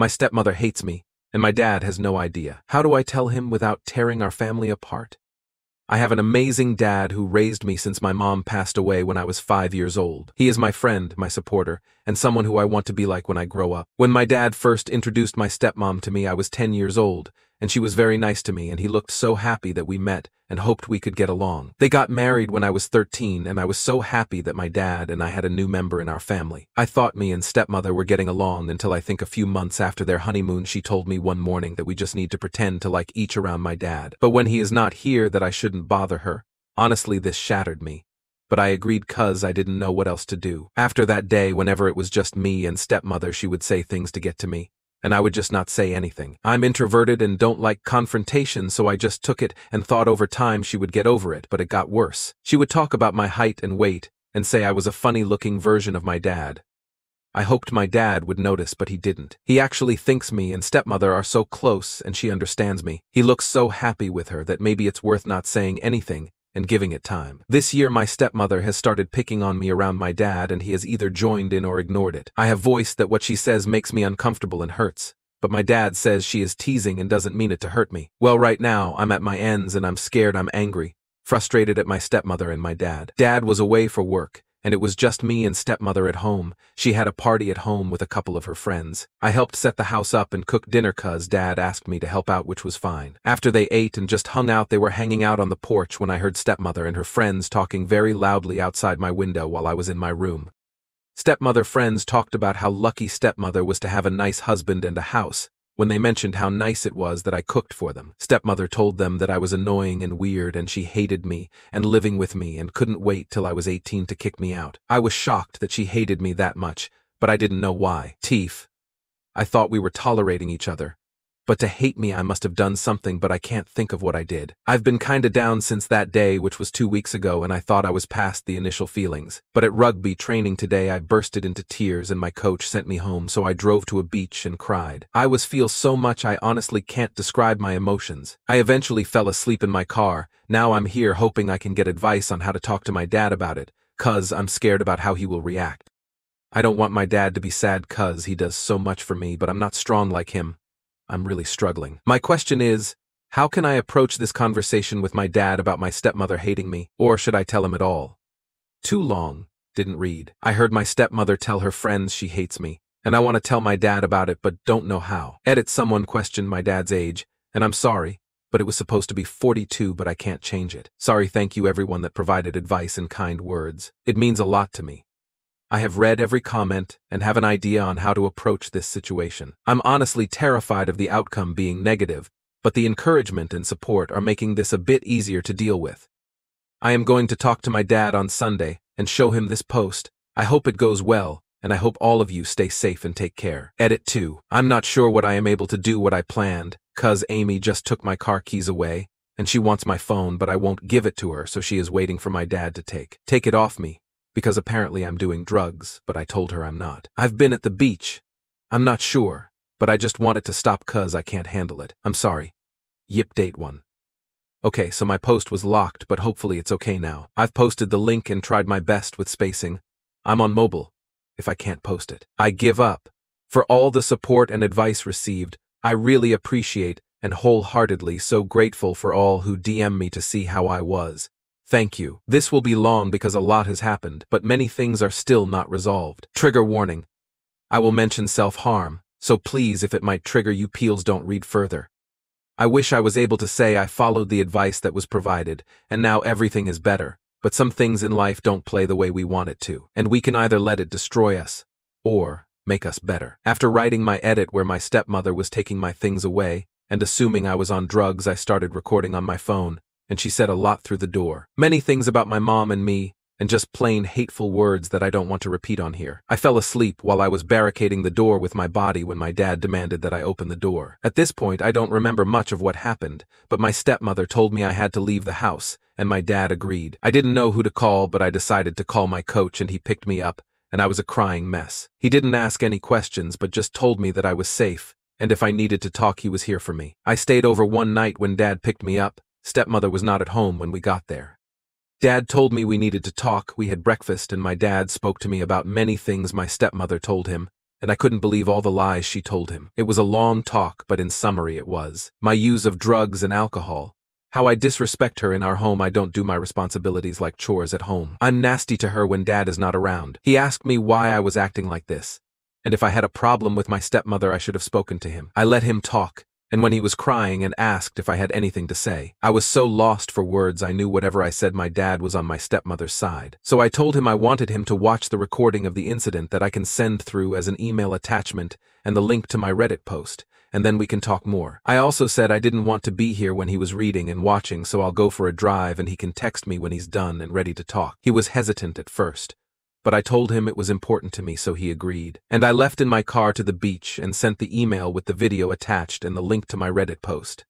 My stepmother hates me, and my dad has no idea. How do I tell him without tearing our family apart? I have an amazing dad who raised me since my mom passed away when I was 5 years old. He is my friend, my supporter, and someone who I want to be like when I grow up. When my dad first introduced my stepmom to me, I was 10 years old, and she was very nice to me, and he looked so happy that we met and hoped we could get along. They got married when I was 13, and I was so happy that my dad and I had a new member in our family. I thought me and stepmother were getting along until I think a few months after their honeymoon she told me one morning that we just need to pretend to like each around my dad, but when he is not here that I shouldn't bother her. Honestly, this shattered me, but I agreed 'cause I didn't know what else to do. After that day, whenever it was just me and stepmother, she would say things to get to me, and I would just not say anything. I'm introverted and don't like confrontation, so I just took it and thought over time she would get over it, but it got worse. She would talk about my height and weight and say I was a funny-looking version of my dad. I hoped my dad would notice, but he didn't. He actually thinks me and stepmother are so close and she understands me. He looks so happy with her that maybe it's worth not saying anything and giving it time. This year my stepmother has started picking on me around my dad, and he has either joined in or ignored it. I have voiced that what she says makes me uncomfortable and hurts, but my dad says she is teasing and doesn't mean it to hurt me. Well, right now I'm at my ends and I'm scared, I'm angry, frustrated at my stepmother and my dad. Dad was away for work, and it was just me and stepmother at home. She had a party at home with a couple of her friends. I helped set the house up and cook dinner 'cause dad asked me to help out, which was fine. After they ate and just hung out, they were hanging out on the porch when I heard stepmother and her friends talking very loudly outside my window while I was in my room. Stepmother friends talked about how lucky stepmother was to have a nice husband and a house, when they mentioned how nice it was that I cooked for them. Stepmother told them that I was annoying and weird and she hated me and living with me and couldn't wait till I was 18 to kick me out. I was shocked that she hated me that much, but I didn't know why. Teef. I thought we were tolerating each other, but to hate me I must have done something, but I can't think of what I did. I've been kinda down since that day, which was 2 weeks ago, and I thought I was past the initial feelings. But at rugby training today I bursted into tears and my coach sent me home, so I drove to a beach and cried. I was feel so much I honestly can't describe my emotions. I eventually fell asleep in my car. Now I'm here hoping I can get advice on how to talk to my dad about it, 'cause I'm scared about how he will react. I don't want my dad to be sad 'cause he does so much for me, but I'm not strong like him. I'm really struggling. My question is, how can I approach this conversation with my dad about my stepmother hating me, or should I tell him at all? Too long, didn't read. I heard my stepmother tell her friends she hates me, and I want to tell my dad about it but don't know how. Edit, someone questioned my dad's age, and I'm sorry, but it was supposed to be 42, but I can't change it. Sorry, thank you everyone that provided advice and kind words. It means a lot to me. I have read every comment and have an idea on how to approach this situation. I'm honestly terrified of the outcome being negative, but the encouragement and support are making this a bit easier to deal with. I am going to talk to my dad on Sunday and show him this post. I hope it goes well, and I hope all of you stay safe and take care. Edit 2. I'm not sure what I am able to do what I planned, 'cause Amy just took my car keys away, and she wants my phone, but I won't give it to her, so she is waiting for my dad to take it off me, because apparently I'm doing drugs, but I told her I'm not. I've been at the beach. I'm not sure, but I just want it to stop 'cause I can't handle it. I'm sorry. Yip. Date 1. Okay, so my post was locked, but hopefully it's okay now. I've posted the link and tried my best with spacing. I'm on mobile, if I can't post it. I give up. For all the support and advice received, I really appreciate and wholeheartedly so grateful for all who DM me to see how I was. Thank you. This will be long because a lot has happened, but many things are still not resolved. Trigger warning. I will mention self-harm, so please, if it might trigger you, peels don't read further. I wish I was able to say I followed the advice that was provided, and now everything is better, but some things in life don't play the way we want it to, and we can either let it destroy us, or make us better. After writing my edit where my stepmother was taking my things away, and assuming I was on drugs, I started recording on my phone, and she said a lot through the door. Many things about my mom and me, and just plain hateful words that I don't want to repeat on here. I fell asleep while I was barricading the door with my body when my dad demanded that I open the door. At this point I don't remember much of what happened, but my stepmother told me I had to leave the house, and my dad agreed. I didn't know who to call, but I decided to call my coach and he picked me up, and I was a crying mess. He didn't ask any questions but just told me that I was safe, and if I needed to talk he was here for me. I stayed over one night when dad picked me up. Stepmother was not at home when we got there. Dad told me we needed to talk, we had breakfast, and my dad spoke to me about many things my stepmother told him, and I couldn't believe all the lies she told him. It was a long talk, but in summary it was my use of drugs and alcohol, how I disrespect her in our home, I don't do my responsibilities like chores at home. I'm nasty to her when Dad is not around. He asked me why I was acting like this, and if I had a problem with my stepmother I should have spoken to him. I let him talk, and when he was crying and asked if I had anything to say, I was so lost for words I knew whatever I said my dad was on my stepmother's side. So I told him I wanted him to watch the recording of the incident that I can send through as an email attachment and the link to my Reddit post, and then we can talk more. I also said I didn't want to be here when he was reading and watching, so I'll go for a drive and he can text me when he's done and ready to talk. He was hesitant at first, but I told him it was important to me, so he agreed. And I left in my car to the beach and sent the email with the video attached and the link to my Reddit post.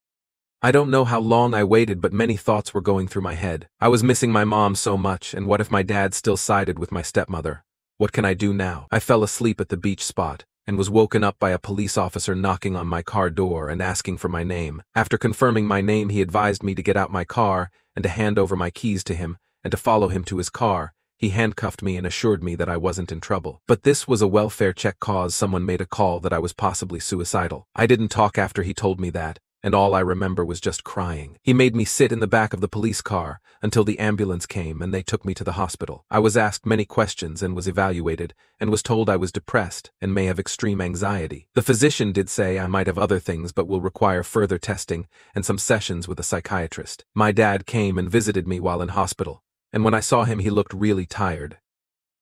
I don't know how long I waited, but many thoughts were going through my head. I was missing my mom so much, and what if my dad still sided with my stepmother? What can I do now? I fell asleep at the beach spot and was woken up by a police officer knocking on my car door and asking for my name. After confirming my name, he advised me to get out my car and to hand over my keys to him and to follow him to his car. He handcuffed me and assured me that I wasn't in trouble. But this was a welfare check cause someone made a call that I was possibly suicidal. I didn't talk after he told me that, and all I remember was just crying. He made me sit in the back of the police car until the ambulance came and they took me to the hospital. I was asked many questions and was evaluated and was told I was depressed and may have extreme anxiety. The physician did say I might have other things but will require further testing and some sessions with a psychiatrist. My dad came and visited me while in hospital, and when I saw him he looked really tired.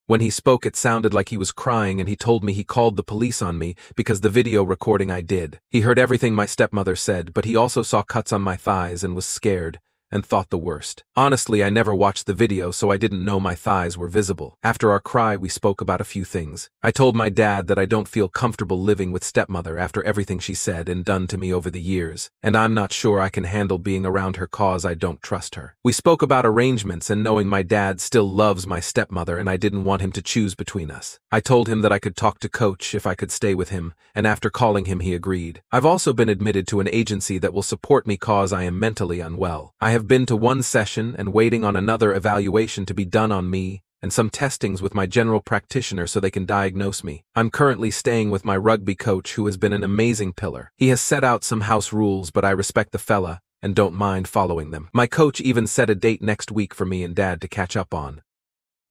When he spoke it sounded like he was crying, and he told me he called the police on me because the video recording I did. He heard everything my stepmother said, but he also saw cuts on my thighs and was scared and thought the worst. Honestly, I never watched the video, so I didn't know my thighs were visible. After our cry we spoke about a few things. I told my dad that I don't feel comfortable living with stepmother after everything she said and done to me over the years, and I'm not sure I can handle being around her cause I don't trust her. We spoke about arrangements and knowing my dad still loves my stepmother and I didn't want him to choose between us. I told him that I could talk to Coach if I could stay with him, and after calling him he agreed. I've also been admitted to an agency that will support me cause I am mentally unwell. I have been to one session and waiting on another evaluation to be done on me and some testings with my general practitioner so they can diagnose me. I'm currently staying with my rugby coach who has been an amazing pillar. He has set out some house rules, but I respect the fella and don't mind following them. My coach even set a date next week for me and Dad to catch up on.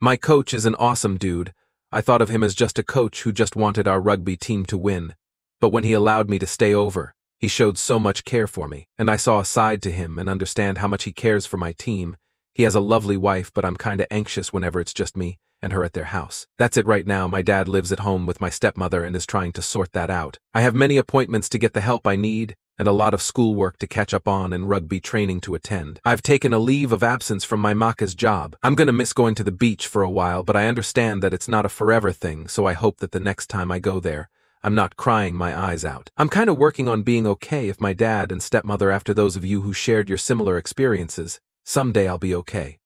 My coach is an awesome dude. I thought of him as just a coach who just wanted our rugby team to win, but when he allowed me to stay over, he showed so much care for me, and I saw a side to him and understand how much he cares for my team. He has a lovely wife, but I'm kinda anxious whenever it's just me and her at their house. That's it right now. My dad lives at home with my stepmother and is trying to sort that out. I have many appointments to get the help I need and a lot of schoolwork to catch up on and rugby training to attend. I've taken a leave of absence from my Maka's job. I'm gonna miss going to the beach for a while, but I understand that it's not a forever thing, so I hope that the next time I go there, I'm not crying my eyes out. I'm kind of working on being okay if my dad and stepmother after those of you who shared your similar experiences. Someday I'll be okay.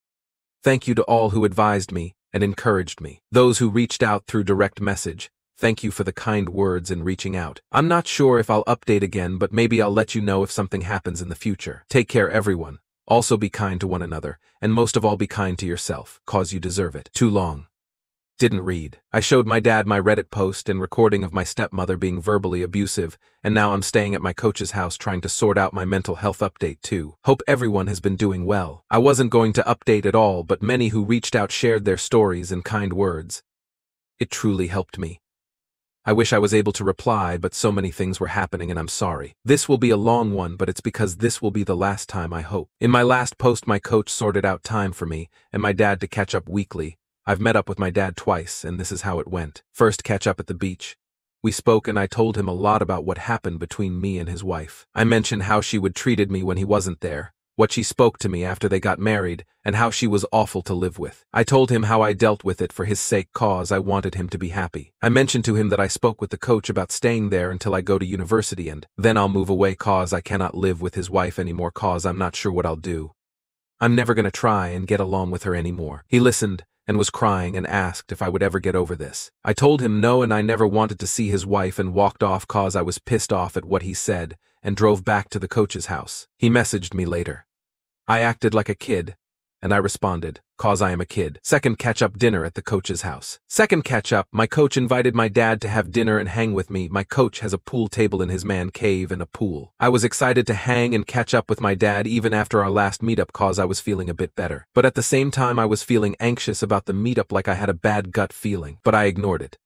Thank you to all who advised me and encouraged me. Those who reached out through direct message, thank you for the kind words and reaching out. I'm not sure if I'll update again, but maybe I'll let you know if something happens in the future. Take care everyone. Also be kind to one another, and most of all be kind to yourself, cause you deserve it. Too long. Didn't read. I showed my dad my Reddit post and recording of my stepmother being verbally abusive, and now I'm staying at my coach's house trying to sort out my mental health update too. Hope everyone has been doing well. I wasn't going to update at all, but many who reached out shared their stories and kind words. It truly helped me. I wish I was able to reply, but so many things were happening and I'm sorry. This will be a long one, but it's because this will be the last time I hope. In my last post my coach sorted out time for me and my dad to catch up weekly. I've met up with my dad twice, and this is how it went. First catch up at the beach. We spoke and I told him a lot about what happened between me and his wife. I mentioned how she would treated me when he wasn't there, what she spoke to me after they got married, and how she was awful to live with. I told him how I dealt with it for his sake cause I wanted him to be happy. I mentioned to him that I spoke with the coach about staying there until I go to university and then I'll move away cause I cannot live with his wife anymore cause I'm not sure what I'll do. I'm never gonna try and get along with her anymore. He listened and was crying and asked if I would ever get over this. I told him no and I never wanted to see his wife and walked off cause I was pissed off at what he said and drove back to the coach's house. He messaged me later. I acted like a kid and I responded. cause I am a kid. Second catch-up dinner at the coach's house. Second catch-up, my coach invited my dad to have dinner and hang with me. My coach has a pool table in his man cave and a pool. I was excited to hang and catch up with my dad even after our last meetup cause I was feeling a bit better. But at the same time I was feeling anxious about the meetup, like I had a bad gut feeling, but I ignored it.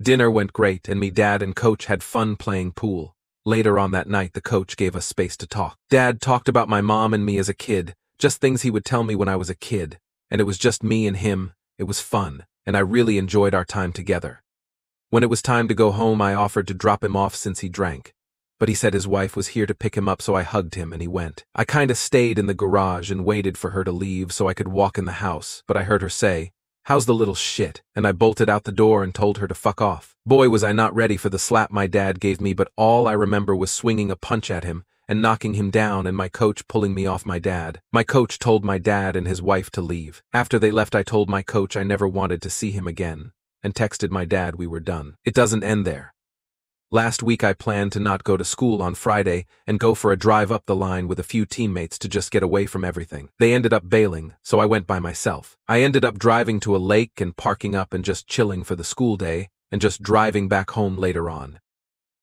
Dinner went great and me dad and coach had fun playing pool. Later on that night the coach gave us space to talk. Dad talked about my mom and me as a kid, just things he would tell me when I was a kid, and it was just me and him. It was fun, and I really enjoyed our time together. When it was time to go home I offered to drop him off since he drank, but he said his wife was here to pick him up, so I hugged him and he went. I kinda stayed in the garage and waited for her to leave so I could walk in the house, but I heard her say, "How's the little shit?" And I bolted out the door and told her to fuck off. Boy was I not ready for the slap my dad gave me, but all I remember was swinging a punch at him and knocking him down and my coach pulling me off my dad. My coach told my dad and his wife to leave. After they left I told my coach I never wanted to see him again and texted my dad we were done. It doesn't end there. Last week I planned to not go to school on Friday and go for a drive up the line with a few teammates to just get away from everything. They ended up bailing, so I went by myself. I ended up driving to a lake and parking up and just chilling for the school day and just driving back home later on.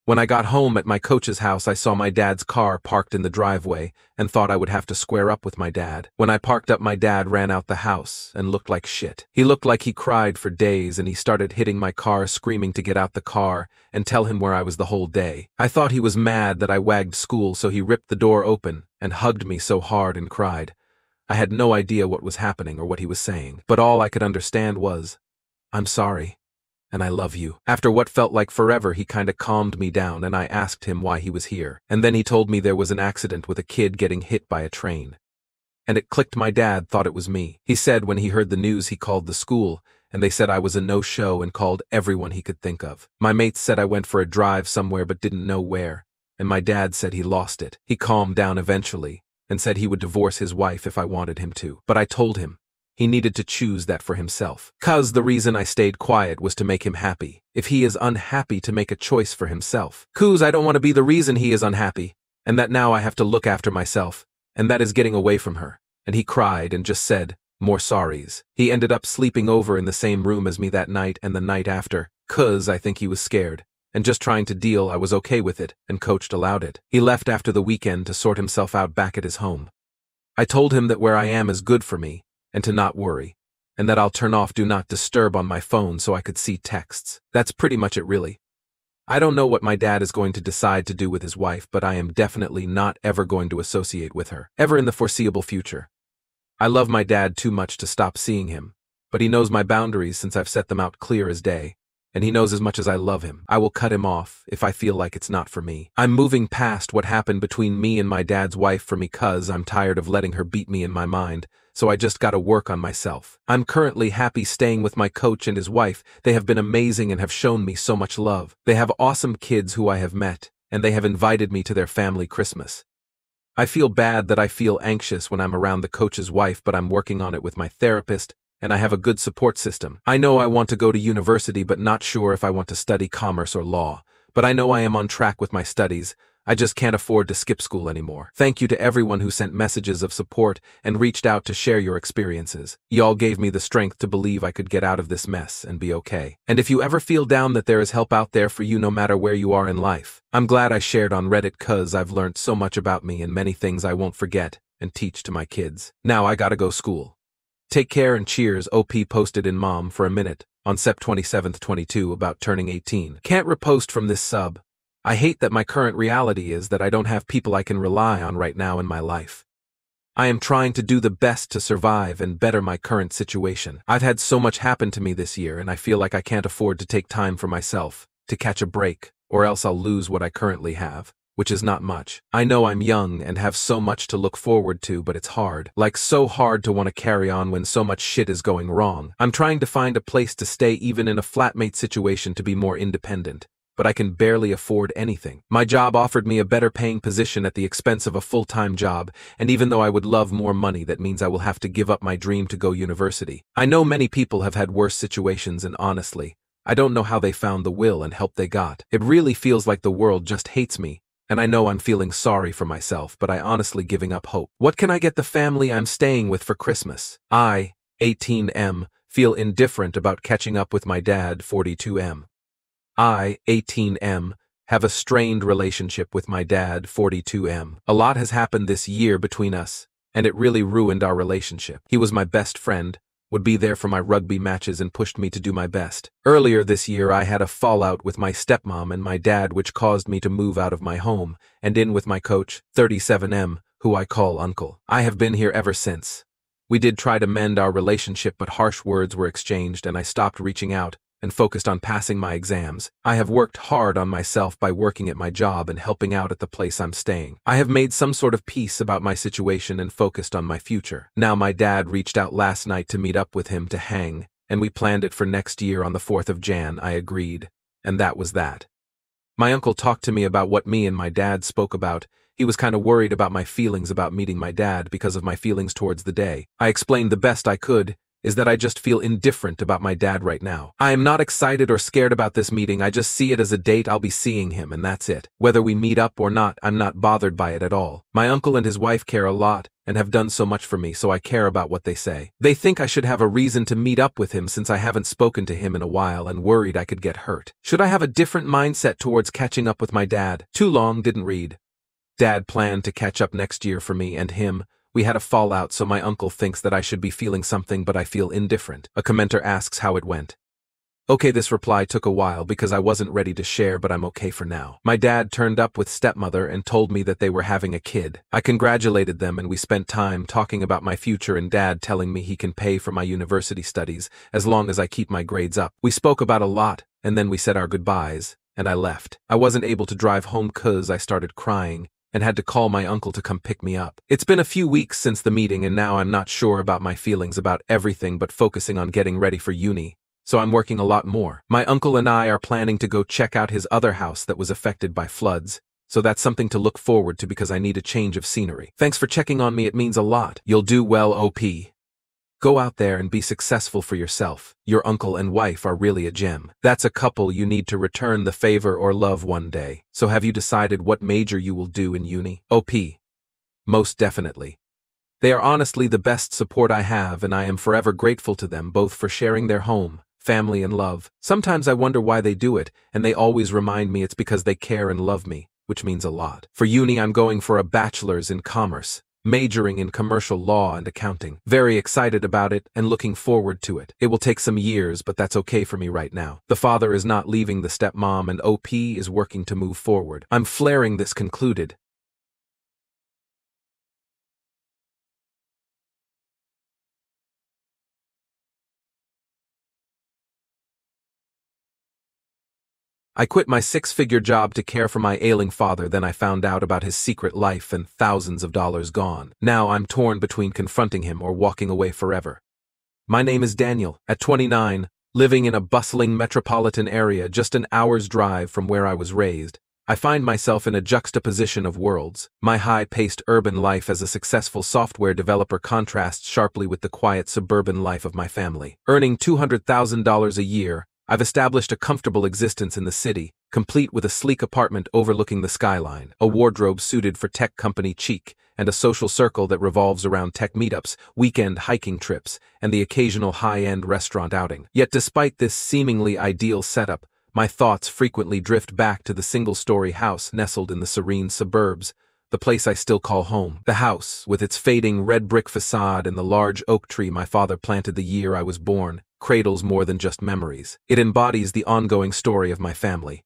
When I got home at my coach's house I saw my dad's car parked in the driveway and thought I would have to square up with my dad. When I parked up my dad ran out the house and looked like shit. He looked like he cried for days and he started hitting my car screaming to get out the car and tell him where I was the whole day. I thought he was mad that I wagged school, so he ripped the door open and hugged me so hard and cried. I had no idea what was happening or what he was saying, but all I could understand was, "I'm sorry, and I love you." After what felt like forever he kinda calmed me down and I asked him why he was here, and then he told me there was an accident with a kid getting hit by a train. And it clicked, my dad thought it was me. He said when he heard the news he called the school, and they said I was a no-show and called everyone he could think of. My mates said I went for a drive somewhere but didn't know where, and my dad said he lost it. He calmed down eventually, and said he would divorce his wife if I wanted him to, but I told him he needed to choose that for himself. 'Cause the reason I stayed quiet was to make him happy. If he is unhappy, to make a choice for himself. 'Cause I don't want to be the reason he is unhappy, and that now I have to look after myself, and that is getting away from her. And he cried and just said, "More sorries." He ended up sleeping over in the same room as me that night and the night after, 'cause I think he was scared and just trying to deal. I was okay with it, and coached allowed it. He left after the weekend to sort himself out back at his home. I told him that where I am is good for me, and to not worry, and that I'll turn off Do Not Disturb on my phone so I could see texts. That's pretty much it really. I don't know what my dad is going to decide to do with his wife, but I am definitely not ever going to associate with her, ever in the foreseeable future. I love my dad too much to stop seeing him, but he knows my boundaries since I've set them out clear as day, and he knows as much as I love him, I will cut him off if I feel like it's not for me. I'm moving past what happened between me and my dad's wife for me 'cause I'm tired of letting her beat me in my mind, so I just gotta work on myself. I'm currently happy staying with my coach and his wife. They have been amazing and have shown me so much love. They have awesome kids who I have met, and they have invited me to their family Christmas. I feel bad that I feel anxious when I'm around the coach's wife, but I'm working on it with my therapist, and I have a good support system. I know I want to go to university but not sure if I want to study commerce or law, but I know I am on track with my studies. I just can't afford to skip school anymore. Thank you to everyone who sent messages of support and reached out to share your experiences. Y'all gave me the strength to believe I could get out of this mess and be okay. And if you ever feel down, that there is help out there for you no matter where you are in life. I'm glad I shared on Reddit 'cause I've learned so much about me and many things I won't forget and teach to my kids. Now I gotta go school. Take care and cheers. OP posted in Mom for a Minute on Sep 27th, 22 about turning 18. Can't repost from this sub. I hate that my current reality is that I don't have people I can rely on right now in my life. I am trying to do the best to survive and better my current situation. I've had so much happen to me this year and I feel like I can't afford to take time for myself, to catch a break, or else I'll lose what I currently have, which is not much. I know I'm young and have so much to look forward to, but it's hard. Like, so hard to want to carry on when so much shit is going wrong. I'm trying to find a place to stay even in a flatmate situation to be more independent, but I can barely afford anything. My job offered me a better paying position at the expense of a full-time job, and even though I would love more money, that means I will have to give up my dream to go university. I know many people have had worse situations, and honestly, I don't know how they found the will and help they got. It really feels like the world just hates me, and I know I'm feeling sorry for myself, but I honestly giving up hope. What can I get the family I'm staying with for Christmas? I 18M, feel indifferent about catching up with my dad, 42M. I, 18M, have a strained relationship with my dad, 42M. A lot has happened this year between us, and it really ruined our relationship. He was my best friend, would be there for my rugby matches and pushed me to do my best. Earlier this year I had a fallout with my stepmom and my dad which caused me to move out of my home and in with my coach, 37M, who I call uncle. I have been here ever since. We did try to mend our relationship but harsh words were exchanged and I stopped reaching out and focused on passing my exams. I have worked hard on myself by working at my job and helping out at the place I'm staying. I have made some sort of peace about my situation and focused on my future. Now my dad reached out last night to meet up with him to hang, and we planned it for next year on the 4th of Jan, I agreed, and that was that. My uncle talked to me about what me and my dad spoke about. He was kind of worried about my feelings about meeting my dad because of my feelings towards the day. I explained the best I could, is that I just feel indifferent about my dad right now. I am not excited or scared about this meeting, I just see it as a date I'll be seeing him and that's it. Whether we meet up or not, I'm not bothered by it at all. My uncle and his wife care a lot and have done so much for me, so I care about what they say. They think I should have a reason to meet up with him since I haven't spoken to him in a while and worried I could get hurt. Should I have a different mindset towards catching up with my dad? Too long didn't read. Dad planned to catch up next year for me and him. We had a fallout, so my uncle thinks that I should be feeling something but I feel indifferent. A commenter asks how it went. Okay, this reply took a while because I wasn't ready to share, but I'm okay for now. My dad turned up with stepmother and told me that they were having a kid. I congratulated them and we spent time talking about my future and dad telling me he can pay for my university studies as long as I keep my grades up. We spoke about a lot and then we said our goodbyes and I left. I wasn't able to drive home cause I started crying and had to call my uncle to come pick me up. It's been a few weeks since the meeting and now I'm not sure about my feelings about everything but focusing on getting ready for uni, so I'm working a lot more. My uncle and I are planning to go check out his other house that was affected by floods, so that's something to look forward to because I need a change of scenery. Thanks for checking on me, it means a lot. You'll do well, OP. Go out there and be successful for yourself. Your uncle and wife are really a gem. That's a couple you need to return the favor or love one day. So have you decided what major you will do in uni? OP. Most definitely. They are honestly the best support I have and I am forever grateful to them both for sharing their home, family and love. Sometimes I wonder why they do it and they always remind me it's because they care and love me, which means a lot. For uni I'm going for a bachelor's in commerce, majoring in commercial law and accounting. Very excited about it and looking forward to it. It will take some years, but that's okay for me right now. The father is not leaving the stepmom and OP is working to move forward. I'm flaring this concluded. I quit my six-figure job to care for my ailing father, then I found out about his secret life and thousands of dollars gone. Now I'm torn between confronting him or walking away forever. My name is Daniel. At 29, living in a bustling metropolitan area just an hour's drive from where I was raised, I find myself in a juxtaposition of worlds. My high-paced urban life as a successful software developer contrasts sharply with the quiet suburban life of my family. Earning $200,000 a year, I've established a comfortable existence in the city, complete with a sleek apartment overlooking the skyline, a wardrobe suited for tech company chic, and a social circle that revolves around tech meetups, weekend hiking trips, and the occasional high-end restaurant outing. Yet despite this seemingly ideal setup, my thoughts frequently drift back to the single-story house nestled in the serene suburbs, the place I still call home. The house, with its fading red brick facade and the large oak tree my father planted the year I was born, cradles more than just memories. It embodies the ongoing story of my family.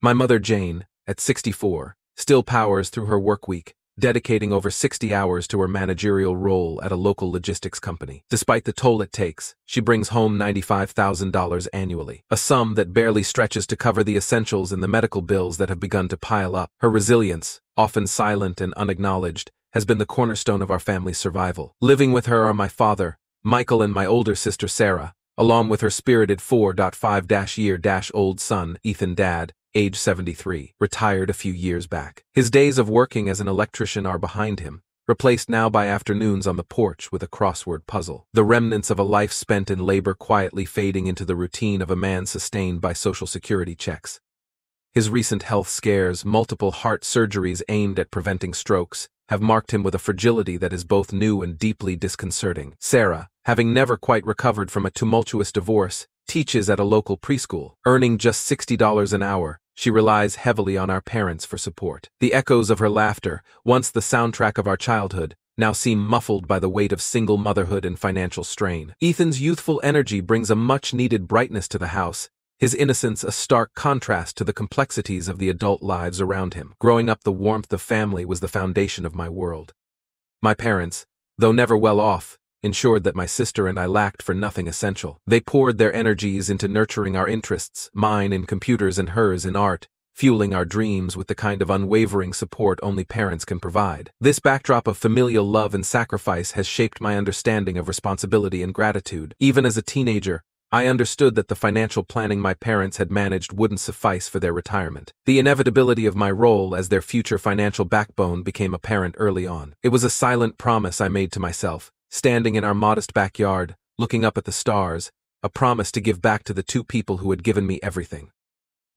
My mother Jane, at 64, still powers through her work week, dedicating over 60 hours to her managerial role at a local logistics company. Despite the toll it takes, she brings home $95,000 annually, a sum that barely stretches to cover the essentials and the medical bills that have begun to pile up. Her resilience, often silent and unacknowledged, has been the cornerstone of our family's survival. Living with her are my father, Michael, and my older sister Sarah, along with her spirited 4.5-year-old son, Ethan. Dad, age 73, retired a few years back. His days of working as an electrician are behind him, replaced now by afternoons on the porch with a crossword puzzle. The remnants of a life spent in labor quietly fading into the routine of a man sustained by Social Security checks. His recent health scares, multiple heart surgeries aimed at preventing strokes, have marked him with a fragility that is both new and deeply disconcerting. Sarah, having never quite recovered from a tumultuous divorce, teaches at a local preschool. Earning just $60 an hour, she relies heavily on our parents for support. The echoes of her laughter, once the soundtrack of our childhood, now seem muffled by the weight of single motherhood and financial strain. Ethan's youthful energy brings a much-needed brightness to the house, his innocence a stark contrast to the complexities of the adult lives around him. Growing up, the warmth of family was the foundation of my world. My parents, though never well off, ensured that my sister and I lacked for nothing essential. They poured their energies into nurturing our interests, mine in computers and hers in art, fueling our dreams with the kind of unwavering support only parents can provide. This backdrop of familial love and sacrifice has shaped my understanding of responsibility and gratitude. Even as a teenager, I understood that the financial planning my parents had managed wouldn't suffice for their retirement. The inevitability of my role as their future financial backbone became apparent early on. It was a silent promise I made to myself, standing in our modest backyard, looking up at the stars, a promise to give back to the two people who had given me everything.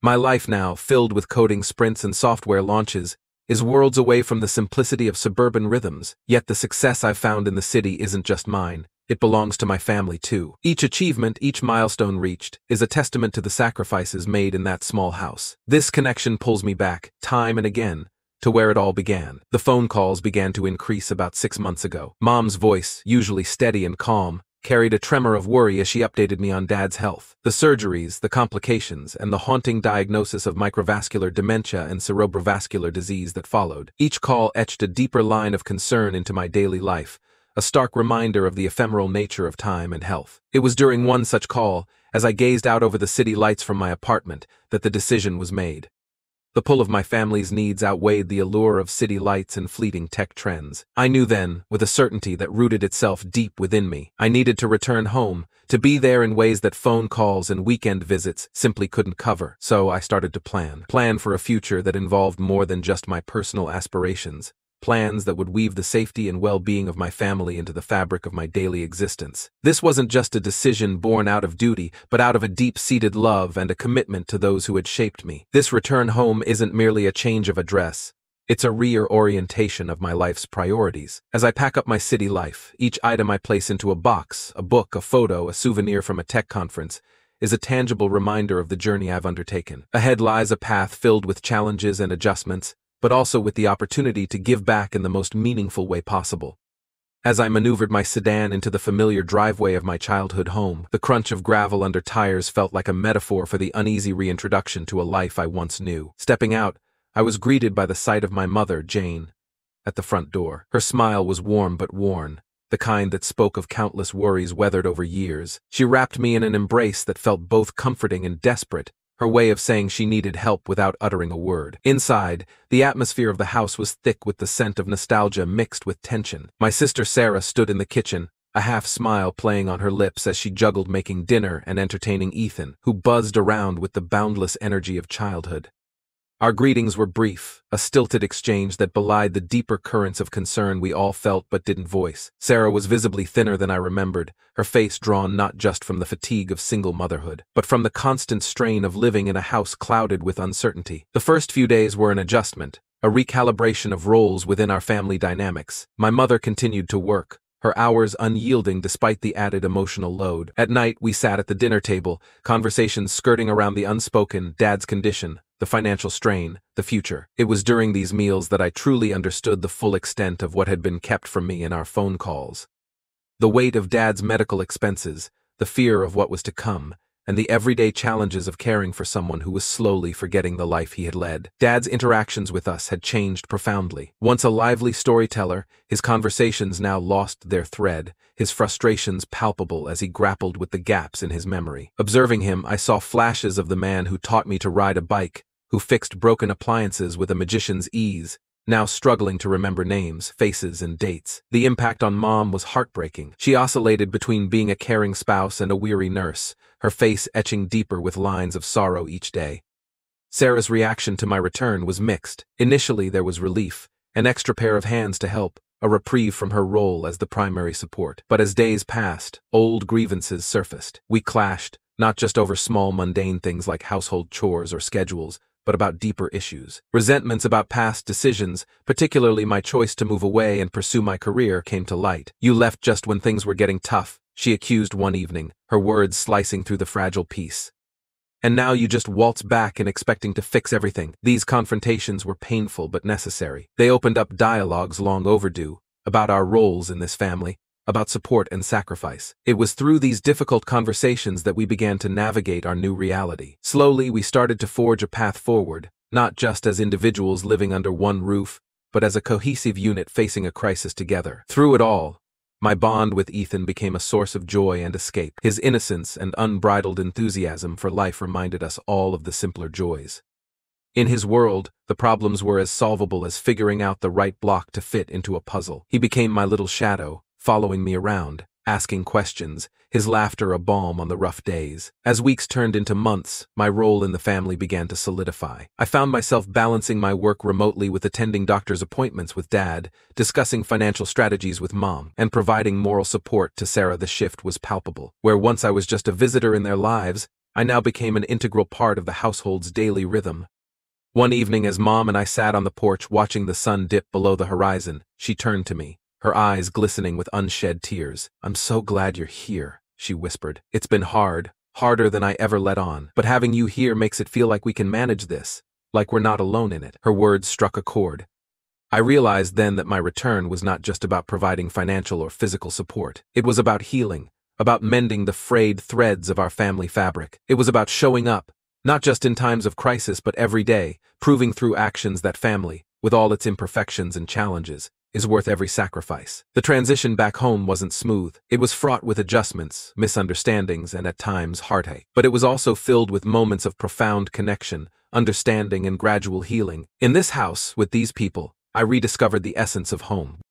My life now, filled with coding sprints and software launches, is worlds away from the simplicity of suburban rhythms, yet the success I've found in the city isn't just mine, it belongs to my family too. Each achievement, each milestone reached, is a testament to the sacrifices made in that small house. This connection pulls me back, time and again, to where it all began. The phone calls began to increase about 6 months ago. Mom's voice, usually steady and calm, carried a tremor of worry as she updated me on Dad's health. The surgeries, the complications, and the haunting diagnosis of microvascular dementia and cerebrovascular disease that followed. Each call etched a deeper line of concern into my daily life, a stark reminder of the ephemeral nature of time and health. It was during one such call, as I gazed out over the city lights from my apartment, that the decision was made. The pull of my family's needs outweighed the allure of city lights and fleeting tech trends. I knew then, with a certainty that rooted itself deep within me, I needed to return home, to be there in ways that phone calls and weekend visits simply couldn't cover. So I started to plan for a future that involved more than just my personal aspirations, plans that would weave the safety and well-being of my family into the fabric of my daily existence. This wasn't just a decision born out of duty, but out of a deep-seated love and a commitment to those who had shaped me. This return home isn't merely a change of address, it's a reorientation of my life's priorities. As I pack up my city life, each item I place into a box, a book, a photo, a souvenir from a tech conference, is a tangible reminder of the journey I've undertaken. Ahead lies a path filled with challenges and adjustments, but also with the opportunity to give back in the most meaningful way possible. As I maneuvered my sedan into the familiar driveway of my childhood home, the crunch of gravel under tires felt like a metaphor for the uneasy reintroduction to a life I once knew. Stepping out, I was greeted by the sight of my mother, Jane, at the front door. Her smile was warm but worn, the kind that spoke of countless worries weathered over years. She wrapped me in an embrace that felt both comforting and desperate, her way of saying she needed help without uttering a word. Inside, the atmosphere of the house was thick with the scent of nostalgia mixed with tension. My sister Sarah stood in the kitchen, a half-smile playing on her lips as she juggled making dinner and entertaining Ethan, who buzzed around with the boundless energy of childhood. Our greetings were brief, a stilted exchange that belied the deeper currents of concern we all felt but didn't voice. Sarah was visibly thinner than I remembered, her face drawn not just from the fatigue of single motherhood, but from the constant strain of living in a house clouded with uncertainty. The first few days were an adjustment, a recalibration of roles within our family dynamics. My mother continued to work, her hours unyielding despite the added emotional load. At night, we sat at the dinner table, conversations skirting around the unspoken, Dad's condition, the financial strain, the future. It was during these meals that I truly understood the full extent of what had been kept from me in our phone calls. The weight of Dad's medical expenses, the fear of what was to come, and the everyday challenges of caring for someone who was slowly forgetting the life he had led. Dad's interactions with us had changed profoundly. Once a lively storyteller, his conversations now lost their thread, his frustrations palpable as he grappled with the gaps in his memory. Observing him, I saw flashes of the man who taught me to ride a bike, who fixed broken appliances with a magician's ease, now struggling to remember names, faces, and dates. The impact on Mom was heartbreaking. She oscillated between being a caring spouse and a weary nurse, her face etching deeper with lines of sorrow each day. Sarah's reaction to my return was mixed. Initially, there was relief, an extra pair of hands to help, a reprieve from her role as the primary support. But as days passed, old grievances surfaced. We clashed, not just over small mundane things like household chores or schedules, but about deeper issues. Resentments about past decisions, particularly my choice to move away and pursue my career, came to light. "You left just when things were getting tough," she accused one evening, her words slicing through the fragile peace. And now you just waltz back and expecting to fix everything. These confrontations were painful but necessary. They opened up dialogues long overdue, about our roles in this family, about support and sacrifice. It was through these difficult conversations that we began to navigate our new reality. Slowly, we started to forge a path forward, not just as individuals living under one roof, but as a cohesive unit facing a crisis together. Through it all, my bond with Ethan became a source of joy and escape. His innocence and unbridled enthusiasm for life reminded us all of the simpler joys. In his world, the problems were as solvable as figuring out the right block to fit into a puzzle. He became my little shadow, following me around, asking questions, his laughter a balm on the rough days. As weeks turned into months, my role in the family began to solidify. I found myself balancing my work remotely with attending doctor's appointments with Dad, discussing financial strategies with Mom, and providing moral support to Sarah. The shift was palpable. Where once I was just a visitor in their lives, I now became an integral part of the household's daily rhythm. One evening, as Mom and I sat on the porch watching the sun dip below the horizon, she turned to me, her eyes glistening with unshed tears. "I'm so glad you're here," she whispered. "It's been hard, harder than I ever let on. But having you here makes it feel like we can manage this, like we're not alone in it." Her words struck a chord. I realized then that my return was not just about providing financial or physical support. It was about healing, about mending the frayed threads of our family fabric. It was about showing up, not just in times of crisis but every day, proving through actions that family, with all its imperfections and challenges, is worth every sacrifice. The transition back home wasn't smooth. It was fraught with adjustments, misunderstandings, and at times heartache. But it was also filled with moments of profound connection, understanding, and gradual healing. In this house, with these people, I rediscovered the essence of home.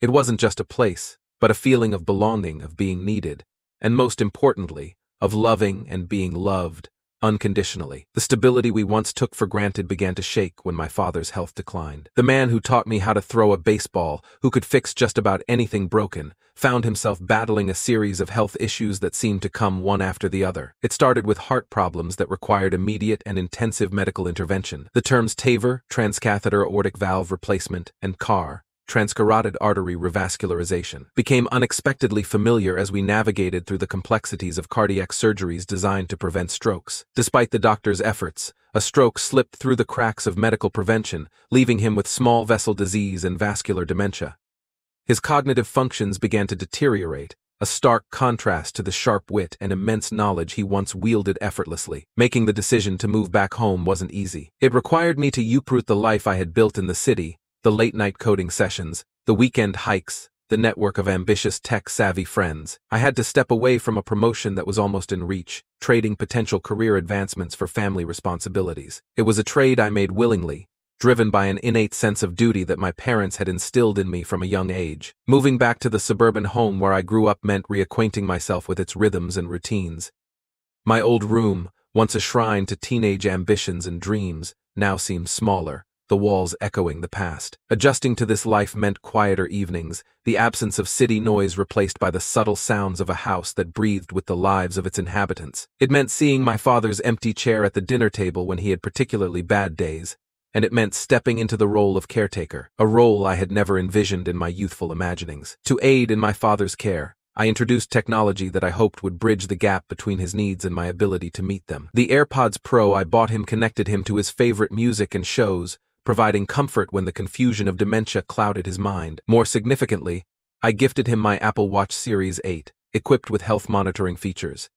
It wasn't just a place, but a feeling of belonging, of being needed, and most importantly, of loving and being loved unconditionally. The stability we once took for granted began to shake when my father's health declined. The man who taught me how to throw a baseball, who could fix just about anything broken, found himself battling a series of health issues that seemed to come one after the other. It started with heart problems that required immediate and intensive medical intervention. The terms TAVR, transcatheter aortic valve replacement, and CAR, transcarotid artery revascularization, became unexpectedly familiar as we navigated through the complexities of cardiac surgeries designed to prevent strokes. Despite the doctor's efforts, a stroke slipped through the cracks of medical prevention, leaving him with small vessel disease and vascular dementia. His cognitive functions began to deteriorate, a stark contrast to the sharp wit and immense knowledge he once wielded effortlessly. Making the decision to move back home wasn't easy. It required me to uproot the life I had built in the city, the late-night coding sessions, the weekend hikes, the network of ambitious tech-savvy friends. I had to step away from a promotion that was almost in reach, trading potential career advancements for family responsibilities. It was a trade I made willingly, driven by an innate sense of duty that my parents had instilled in me from a young age. Moving back to the suburban home where I grew up meant reacquainting myself with its rhythms and routines. My old room, once a shrine to teenage ambitions and dreams, now seemed smaller, the walls echoing the past. Adjusting to this life meant quieter evenings, the absence of city noise replaced by the subtle sounds of a house that breathed with the lives of its inhabitants. It meant seeing my father's empty chair at the dinner table when he had particularly bad days, and it meant stepping into the role of caretaker, a role I had never envisioned in my youthful imaginings. To aid in my father's care, I introduced technology that I hoped would bridge the gap between his needs and my ability to meet them. The AirPods Pro I bought him connected him to his favorite music and shows, providing comfort when the confusion of dementia clouded his mind. More significantly, I gifted him my Apple Watch Series 8, equipped with health monitoring features.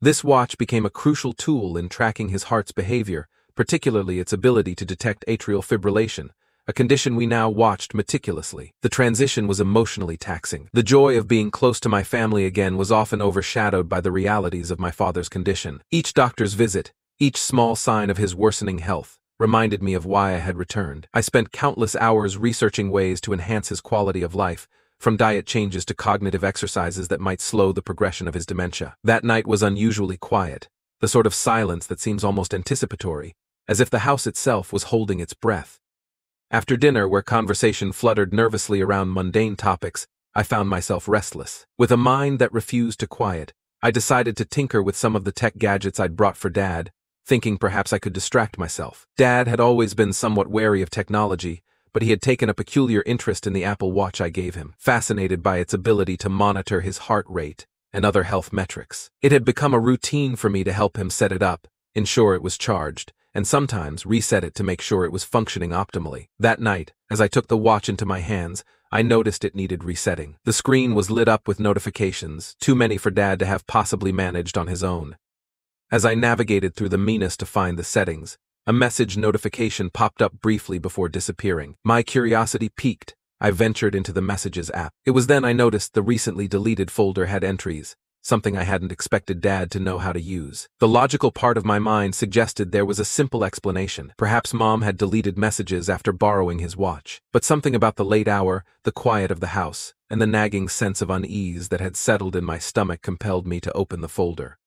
This watch became a crucial tool in tracking his heart's behavior, particularly its ability to detect atrial fibrillation, a condition we now watched meticulously. The transition was emotionally taxing. The joy of being close to my family again was often overshadowed by the realities of my father's condition. Each doctor's visit, each small sign of his worsening health, reminded me of why I had returned. I spent countless hours researching ways to enhance his quality of life, from diet changes to cognitive exercises that might slow the progression of his dementia. That night was unusually quiet, the sort of silence that seems almost anticipatory, as if the house itself was holding its breath. After dinner, where conversation fluttered nervously around mundane topics, I found myself restless. With a mind that refused to quiet, I decided to tinker with some of the tech gadgets I'd brought for Dad, thinking perhaps I could distract myself. Dad had always been somewhat wary of technology, but he had taken a peculiar interest in the Apple Watch I gave him, fascinated by its ability to monitor his heart rate and other health metrics. It had become a routine for me to help him set it up, ensure it was charged, and sometimes reset it to make sure it was functioning optimally. That night, as I took the watch into my hands, I noticed it needed resetting. The screen was lit up with notifications, too many for Dad to have possibly managed on his own. As I navigated through the menus to find the settings, a message notification popped up briefly before disappearing. My curiosity piqued. I ventured into the Messages app. It was then I noticed the recently deleted folder had entries, something I hadn't expected Dad to know how to use. The logical part of my mind suggested there was a simple explanation. Perhaps Mom had deleted messages after borrowing his watch. But something about the late hour, the quiet of the house, and the nagging sense of unease that had settled in my stomach compelled me to open the folder.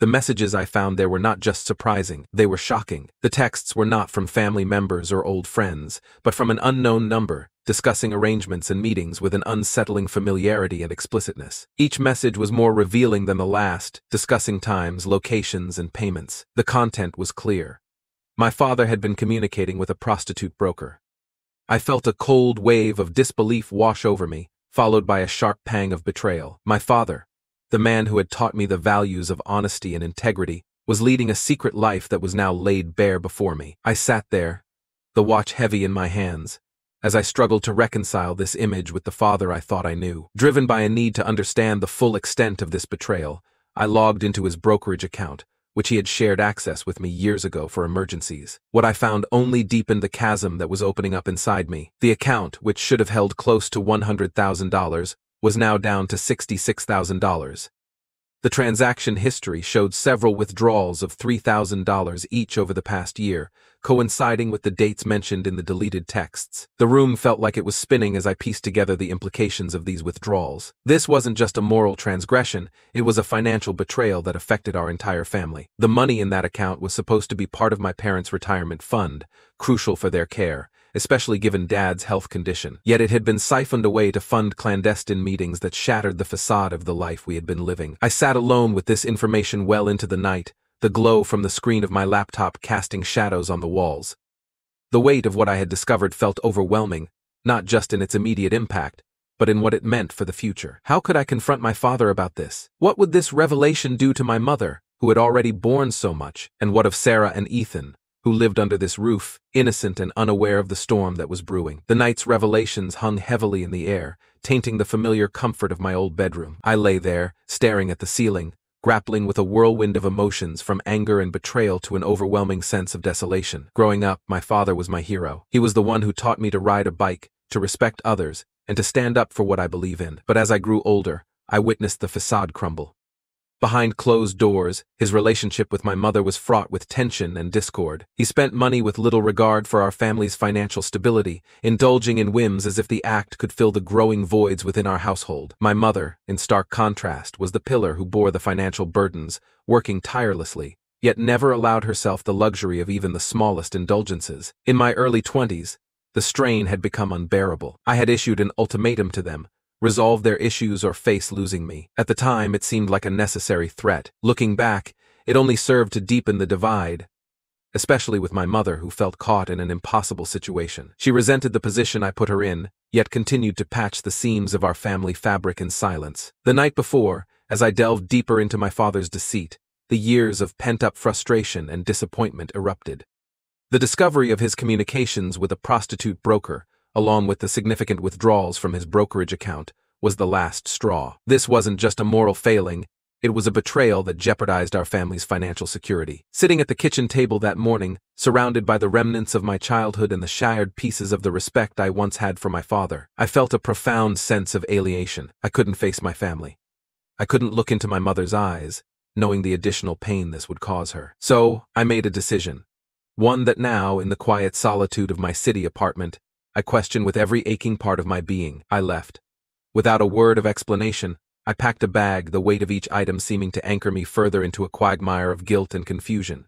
The messages I found there were not just surprising, they were shocking. The texts were not from family members or old friends, but from an unknown number, discussing arrangements and meetings with an unsettling familiarity and explicitness. Each message was more revealing than the last, discussing times, locations, and payments. The content was clear. My father had been communicating with a prostitute broker. I felt a cold wave of disbelief wash over me, followed by a sharp pang of betrayal. My father, the man who had taught me the values of honesty and integrity, was leading a secret life that was now laid bare before me. I sat there, the watch heavy in my hands, as I struggled to reconcile this image with the father I thought I knew. Driven by a need to understand the full extent of this betrayal, I logged into his brokerage account, which he had shared access with me years ago for emergencies. What I found only deepened the chasm that was opening up inside me. The account, which should have held close to $100,000, was now down to $66,000. The transaction history showed several withdrawals of $3,000 each over the past year, coinciding with the dates mentioned in the deleted texts. The room felt like it was spinning as I pieced together the implications of these withdrawals. This wasn't just a moral transgression, it was a financial betrayal that affected our entire family. The money in that account was supposed to be part of my parents' retirement fund, crucial for their care, especially given Dad's health condition. Yet it had been siphoned away to fund clandestine meetings that shattered the facade of the life we had been living. I sat alone with this information well into the night, the glow from the screen of my laptop casting shadows on the walls. The weight of what I had discovered felt overwhelming, not just in its immediate impact, but in what it meant for the future. How could I confront my father about this? What would this revelation do to my mother, who had already borne so much? And what of Sarah and Ethan, who lived under this roof, innocent and unaware of the storm that was brewing? The night's revelations hung heavily in the air, tainting the familiar comfort of my old bedroom. I lay there, staring at the ceiling, grappling with a whirlwind of emotions from anger and betrayal to an overwhelming sense of desolation. Growing up, my father was my hero. He was the one who taught me to ride a bike, to respect others, and to stand up for what I believe in. But as I grew older, I witnessed the facade crumble. Behind closed doors, his relationship with my mother was fraught with tension and discord. He spent money with little regard for our family's financial stability, indulging in whims as if the act could fill the growing voids within our household. My mother, in stark contrast, was the pillar who bore the financial burdens, working tirelessly, yet never allowed herself the luxury of even the smallest indulgences. In my early 20s, the strain had become unbearable. I had issued an ultimatum to them: resolve their issues or face losing me. At the time, it seemed like a necessary threat. Looking back, it only served to deepen the divide, especially with my mother, who felt caught in an impossible situation. She resented the position I put her in, yet continued to patch the seams of our family fabric in silence. The night before, as I delved deeper into my father's deceit, the years of pent-up frustration and disappointment erupted. The discovery of his communications with a prostitute broker, along with the significant withdrawals from his brokerage account, was the last straw. This wasn't just a moral failing, it was a betrayal that jeopardized our family's financial security. Sitting at the kitchen table that morning, surrounded by the remnants of my childhood and the shattered pieces of the respect I once had for my father, I felt a profound sense of alienation. I couldn't face my family. I couldn't look into my mother's eyes, knowing the additional pain this would cause her. So, I made a decision. One that now, in the quiet solitude of my city apartment, I questioned with every aching part of my being. I left. Without a word of explanation, I packed a bag, the weight of each item seeming to anchor me further into a quagmire of guilt and confusion.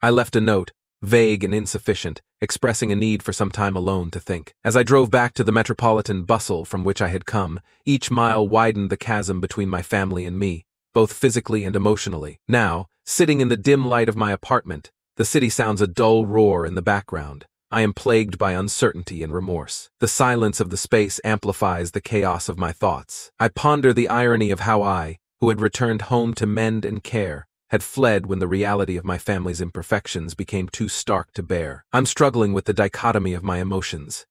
I left a note, vague and insufficient, expressing a need for some time alone to think. As I drove back to the metropolitan bustle from which I had come, each mile widened the chasm between my family and me, both physically and emotionally. Now, sitting in the dim light of my apartment, the city sounds a dull roar in the background. I am plagued by uncertainty and remorse. The silence of the space amplifies the chaos of my thoughts. I ponder the irony of how I, who had returned home to mend and care, had fled when the reality of my family's imperfections became too stark to bear. I'm struggling with the dichotomy of my emotions.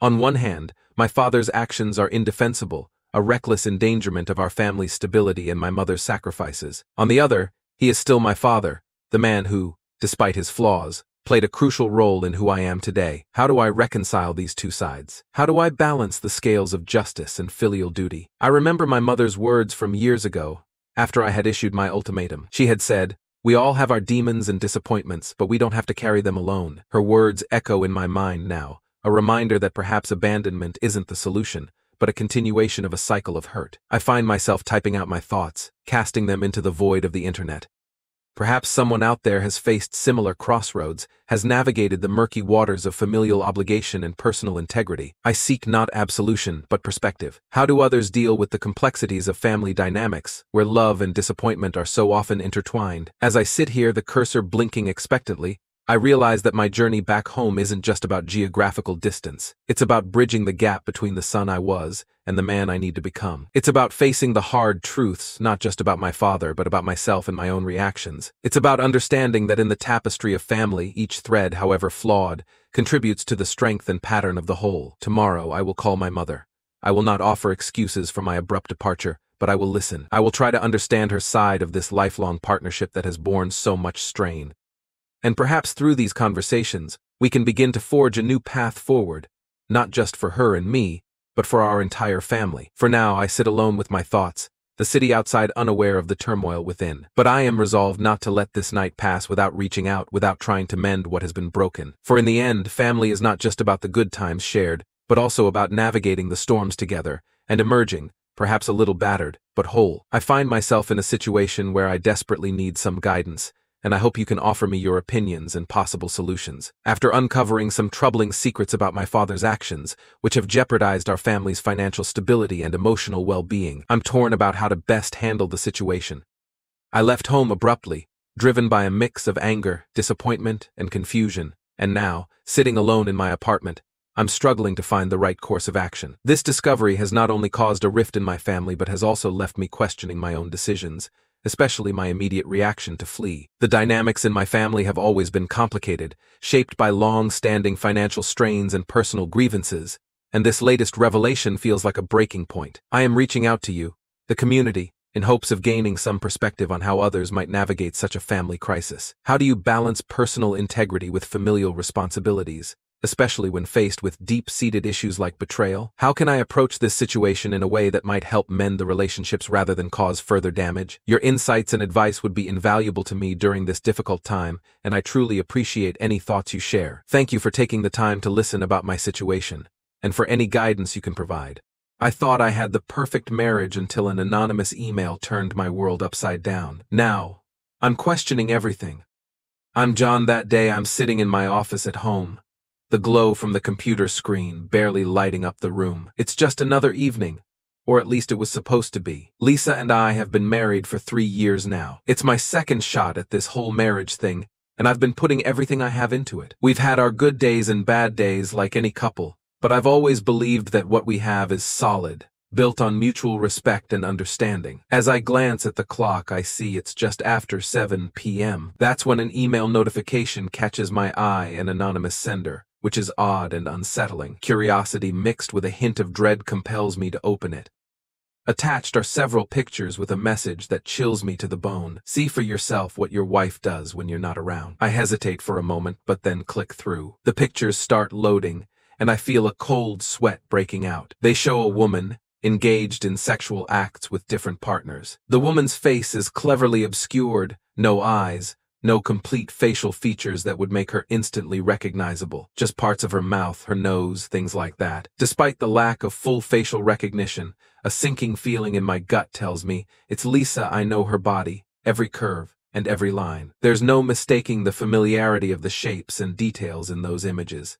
On one hand, my father's actions are indefensible, a reckless endangerment of our family's stability and my mother's sacrifices. On the other, he is still my father, the man who, despite his flaws, played a crucial role in who I am today. How do I reconcile these two sides? How do I balance the scales of justice and filial duty? I remember my mother's words from years ago, after I had issued my ultimatum. She had said, "We all have our demons and disappointments, but we don't have to carry them alone." Her words echo in my mind now, a reminder that perhaps abandonment isn't the solution, but a continuation of a cycle of hurt. I find myself typing out my thoughts, casting them into the void of the internet. Perhaps someone out there has faced similar crossroads, has navigated the murky waters of familial obligation and personal integrity. I seek not absolution, but perspective. How do others deal with the complexities of family dynamics, where love and disappointment are so often intertwined? As I sit here, the cursor blinking expectantly, I realize that my journey back home isn't just about geographical distance. It's about bridging the gap between the son I was and the man I need to become. It's about facing the hard truths, not just about my father, but about myself and my own reactions. It's about understanding that in the tapestry of family, each thread, however flawed, contributes to the strength and pattern of the whole. Tomorrow, I will call my mother. I will not offer excuses for my abrupt departure, but I will listen. I will try to understand her side of this lifelong partnership that has borne so much strain. And perhaps through these conversations, we can begin to forge a new path forward, not just for her and me, but for our entire family. For now, I sit alone with my thoughts, the city outside unaware of the turmoil within. But I am resolved not to let this night pass without reaching out, without trying to mend what has been broken. For in the end, family is not just about the good times shared, but also about navigating the storms together and emerging, perhaps a little battered, but whole. I find myself in a situation where I desperately need some guidance, and I hope you can offer me your opinions and possible solutions. After uncovering some troubling secrets about my father's actions, which have jeopardized our family's financial stability and emotional well-being, I'm torn about how to best handle the situation. I left home abruptly, driven by a mix of anger, disappointment, and confusion, and now, sitting alone in my apartment, I'm struggling to find the right course of action. This discovery has not only caused a rift in my family, but has also left me questioning my own decisions, especially my immediate reaction to flee. The dynamics in my family have always been complicated, shaped by long-standing financial strains and personal grievances, and this latest revelation feels like a breaking point. I am reaching out to you, the community, in hopes of gaining some perspective on how others might navigate such a family crisis. How do you balance personal integrity with familial responsibilities, especially when faced with deep-seated issues like betrayal? How can I approach this situation in a way that might help mend the relationships rather than cause further damage? Your insights and advice would be invaluable to me during this difficult time, and I truly appreciate any thoughts you share. Thank you for taking the time to listen about my situation, and for any guidance you can provide. I thought I had the perfect marriage until an anonymous email turned my world upside down. Now, I'm questioning everything. I'm John. That day I'm sitting in my office at home, the glow from the computer screen barely lighting up the room. It's just another evening, or at least it was supposed to be. Lisa and I have been married for 3 years now. It's my second shot at this whole marriage thing, and I've been putting everything I have into it. We've had our good days and bad days like any couple, but I've always believed that what we have is solid, built on mutual respect and understanding. As I glance at the clock, I see it's just after 7 p.m. That's when an email notification catches my eye, an anonymous sender, which is odd and unsettling. Curiosity mixed with a hint of dread compels me to open it. Attached are several pictures with a message that chills me to the bone. See for yourself what your wife does when you're not around. I hesitate for a moment, but then click through. The pictures start loading, and I feel a cold sweat breaking out. They show a woman engaged in sexual acts with different partners. The woman's face is cleverly obscured, no eyes, no complete facial features that would make her instantly recognizable, just parts of her mouth, her nose, things like that. Despite the lack of full facial recognition, a sinking feeling in my gut tells me it's Lisa. I know her body, every curve and every line. There's no mistaking the familiarity of the shapes and details in those images.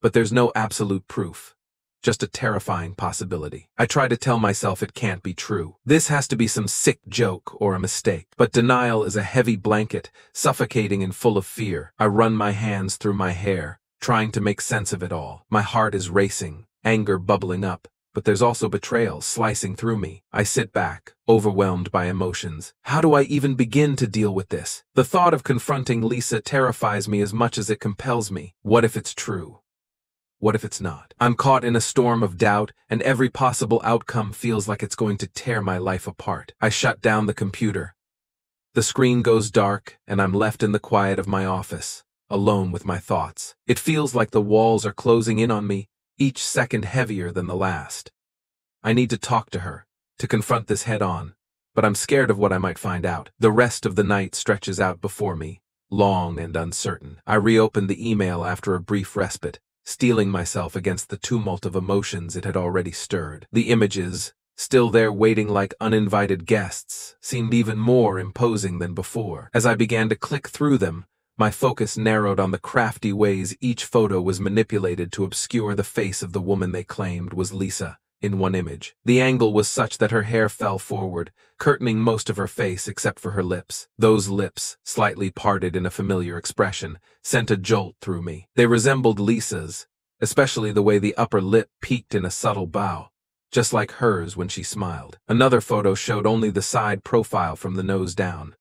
But there's no absolute proof, just a terrifying possibility. I try to tell myself it can't be true. This has to be some sick joke or a mistake. But denial is a heavy blanket, suffocating and full of fear. I run my hands through my hair, trying to make sense of it all. My heart is racing, anger bubbling up, but there's also betrayal slicing through me. I sit back, overwhelmed by emotions. How do I even begin to deal with this? The thought of confronting Lisa terrifies me as much as it compels me. What if it's true? What if it's not? I'm caught in a storm of doubt, and every possible outcome feels like it's going to tear my life apart. I shut down the computer. The screen goes dark, and I'm left in the quiet of my office, alone with my thoughts. It feels like the walls are closing in on me, each second heavier than the last. I need to talk to her, to confront this head-on, but I'm scared of what I might find out. The rest of the night stretches out before me, long and uncertain. I reopen the email after a brief respite, steeling myself against the tumult of emotions it had already stirred. The images, still there waiting like uninvited guests, seemed even more imposing than before. As I began to click through them, my focus narrowed on the crafty ways each photo was manipulated to obscure the face of the woman they claimed was Lisa in one image. The angle was such that her hair fell forward, curtaining most of her face except for her lips. Those lips, slightly parted in a familiar expression, sent a jolt through me. They resembled Lisa's, especially the way the upper lip peaked in a subtle bow, just like hers when she smiled. Another photo showed only the side profile from the nose down.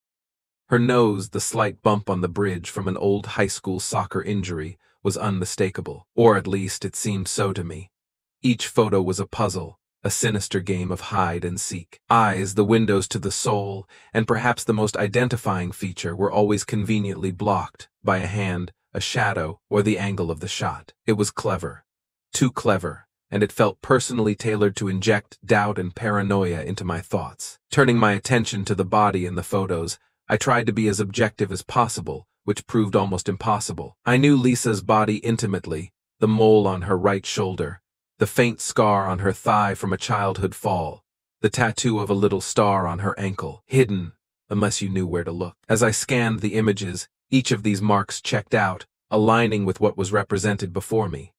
Her nose, the slight bump on the bridge from an old high school soccer injury, was unmistakable, or at least it seemed so to me. Each photo was a puzzle, a sinister game of hide and seek. Eyes, the windows to the soul, and perhaps the most identifying feature, were always conveniently blocked by a hand, a shadow, or the angle of the shot. It was clever, too clever, and it felt personally tailored to inject doubt and paranoia into my thoughts. Turning my attention to the body in the photos, I tried to be as objective as possible, which proved almost impossible. I knew Lisa's body intimately, the mole on her right shoulder, the faint scar on her thigh from a childhood fall, the tattoo of a little star on her ankle, hidden, unless you knew where to look. As I scanned the images, each of these marks checked out, aligning with what was represented before me.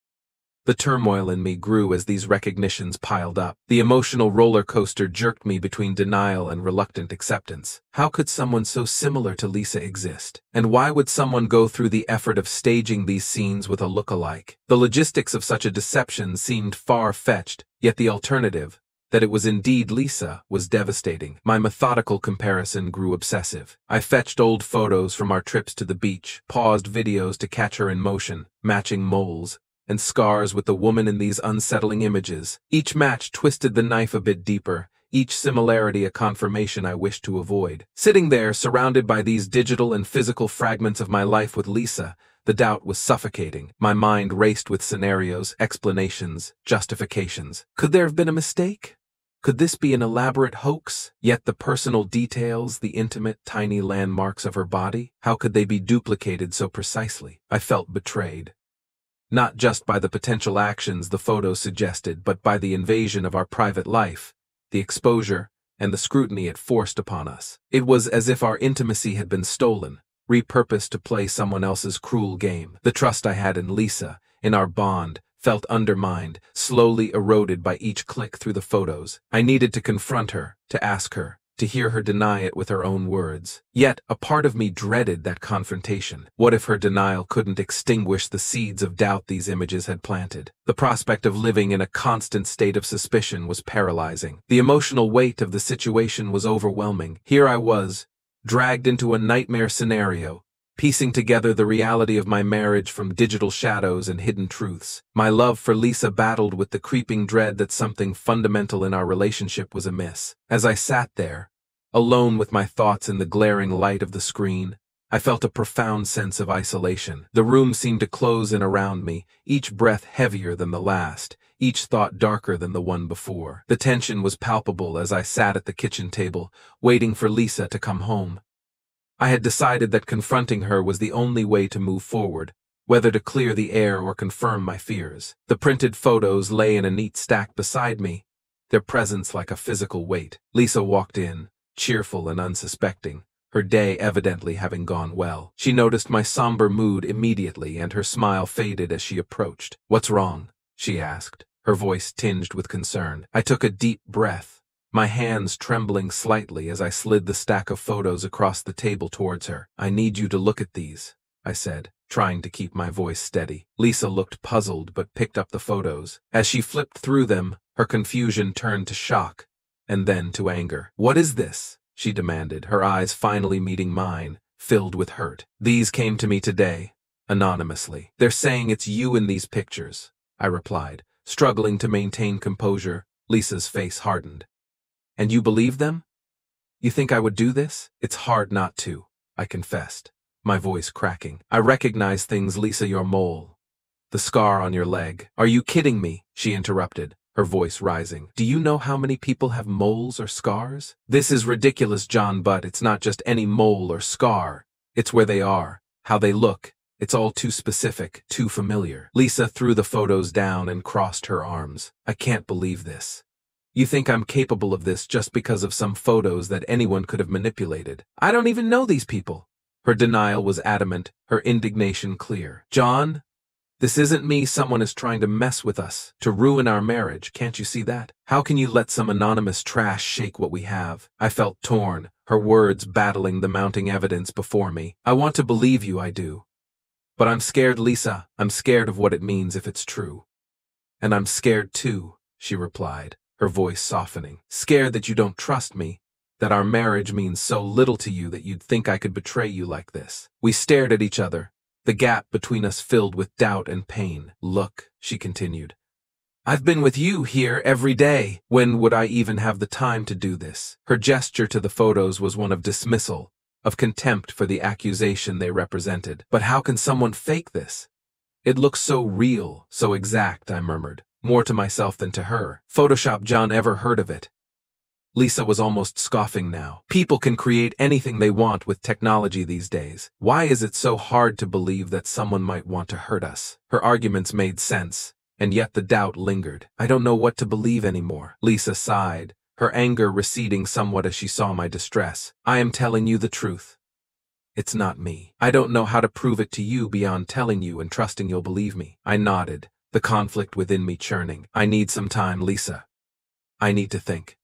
The turmoil in me grew as these recognitions piled up. The emotional roller coaster jerked me between denial and reluctant acceptance. How could someone so similar to Lisa exist? And why would someone go through the effort of staging these scenes with a look-alike? The logistics of such a deception seemed far-fetched, yet the alternative, that it was indeed Lisa, was devastating. My methodical comparison grew obsessive. I fetched old photos from our trips to the beach, paused videos to catch her in motion, matching moles and scars with the woman in these unsettling images. Each match twisted the knife a bit deeper, each similarity a confirmation I wished to avoid. Sitting there, surrounded by these digital and physical fragments of my life with Lisa, the doubt was suffocating. My mind raced with scenarios, explanations, justifications. Could there have been a mistake? Could this be an elaborate hoax? Yet the personal details, the intimate, tiny landmarks of her body, how could they be duplicated so precisely? I felt betrayed. Not just by the potential actions the photos suggested, but by the invasion of our private life, the exposure, and the scrutiny it forced upon us. It was as if our intimacy had been stolen, repurposed to play someone else's cruel game. The trust I had in Lisa, in our bond, felt undermined, slowly eroded by each click through the photos. I needed to confront her, to ask her, to hear her deny it with her own words. Yet, a part of me dreaded that confrontation. What if her denial couldn't extinguish the seeds of doubt these images had planted? The prospect of living in a constant state of suspicion was paralyzing. The emotional weight of the situation was overwhelming. Here I was, dragged into a nightmare scenario, piecing together the reality of my marriage from digital shadows and hidden truths. My love for Lisa battled with the creeping dread that something fundamental in our relationship was amiss. As I sat there, alone with my thoughts in the glaring light of the screen, I felt a profound sense of isolation. The room seemed to close in around me, each breath heavier than the last, each thought darker than the one before. The tension was palpable as I sat at the kitchen table, waiting for Lisa to come home. I had decided that confronting her was the only way to move forward, whether to clear the air or confirm my fears. The printed photos lay in a neat stack beside me, their presence like a physical weight. Lisa walked in, cheerful and unsuspecting, her day evidently having gone well. She noticed my somber mood immediately, and her smile faded as she approached. "What's wrong?" she asked, her voice tinged with concern. I took a deep breath, my hands trembling slightly as I slid the stack of photos across the table towards her. "I need you to look at these," I said, trying to keep my voice steady. Lisa looked puzzled but picked up the photos. As she flipped through them, her confusion turned to shock and then to anger. "What is this?" she demanded, her eyes finally meeting mine, filled with hurt. "These came to me today, anonymously. They're saying it's you in these pictures," I replied, struggling to maintain composure. Lisa's face hardened. "And you believe them? You think I would do this?" "It's hard not to," I confessed, my voice cracking. "I recognize things, Lisa, your mole. The scar on your leg." "Are you kidding me?" she interrupted, her voice rising. "Do you know how many people have moles or scars? This is ridiculous, John, but it's not just any mole or scar. It's where they are, how they look. It's all too specific, too familiar." Lisa threw the photos down and crossed her arms. "I can't believe this. You think I'm capable of this just because of some photos that anyone could have manipulated? I don't even know these people." Her denial was adamant, her indignation clear. "John, this isn't me. Someone is trying to mess with us, to ruin our marriage. Can't you see that? How can you let some anonymous trash shake what we have?" I felt torn, her words battling the mounting evidence before me. "I want to believe you, I do. But I'm scared, Lisa. I'm scared of what it means if it's true." "And I'm scared too," she replied, her voice softening. "Scared that you don't trust me, that our marriage means so little to you that you'd think I could betray you like this." We stared at each other, the gap between us filled with doubt and pain. "Look," she continued, "I've been with you here every day. When would I even have the time to do this?" Her gesture to the photos was one of dismissal, of contempt for the accusation they represented. "But how can someone fake this? It looks so real, so exact," I murmured, more to myself than to her. "Photoshop, John, ever heard of it?" Lisa was almost scoffing now. "People can create anything they want with technology these days. Why is it so hard to believe that someone might want to hurt us?" Her arguments made sense, and yet the doubt lingered. "I don't know what to believe anymore." Lisa sighed, her anger receding somewhat as she saw my distress. "I am telling you the truth. It's not me. I don't know how to prove it to you beyond telling you and trusting you'll believe me." I nodded, the conflict within me churning. "I need some time, Lisa. I need to think."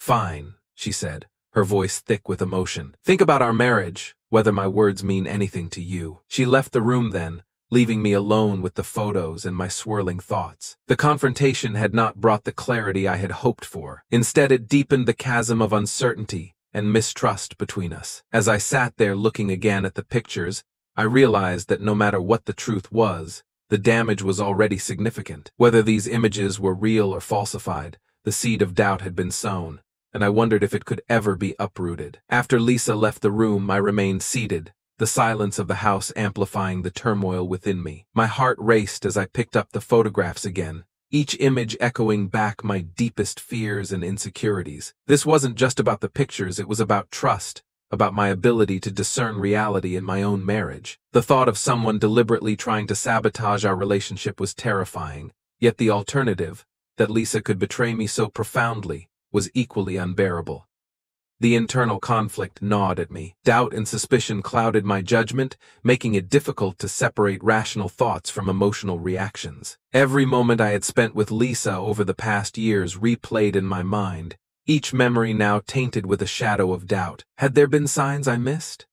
"Fine," she said, her voice thick with emotion. "Think about our marriage, whether my words mean anything to you." She left the room then, leaving me alone with the photos and my swirling thoughts. The confrontation had not brought the clarity I had hoped for. Instead, it deepened the chasm of uncertainty and mistrust between us. As I sat there looking again at the pictures, I realized that no matter what the truth was, the damage was already significant. Whether these images were real or falsified, the seed of doubt had been sown, and I wondered if it could ever be uprooted. After Lisa left the room, I remained seated, the silence of the house amplifying the turmoil within me. My heart raced as I picked up the photographs again, each image echoing back my deepest fears and insecurities. This wasn't just about the pictures, it was about trust, about my ability to discern reality in my own marriage. The thought of someone deliberately trying to sabotage our relationship was terrifying, yet the alternative, that Lisa could betray me so profoundly, was equally unbearable. The internal conflict gnawed at me. Doubt and suspicion clouded my judgment, making it difficult to separate rational thoughts from emotional reactions. Every moment I had spent with Lisa over the past years replayed in my mind, each memory now tainted with a shadow of doubt. Had there been signs I missed?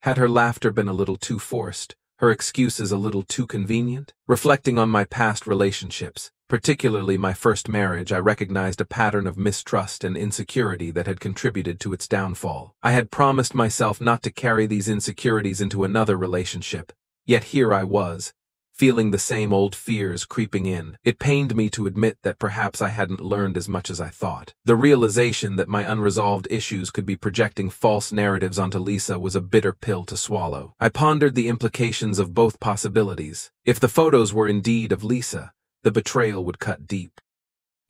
Had her laughter been a little too forced, her excuses a little too convenient? Reflecting on my past relationships, particularly my first marriage, I recognized a pattern of mistrust and insecurity that had contributed to its downfall. I had promised myself not to carry these insecurities into another relationship, yet here I was, feeling the same old fears creeping in. It pained me to admit that perhaps I hadn't learned as much as I thought. The realization that my unresolved issues could be projecting false narratives onto Lisa was a bitter pill to swallow. I pondered the implications of both possibilities. If the photos were indeed of Lisa, the betrayal would cut deep.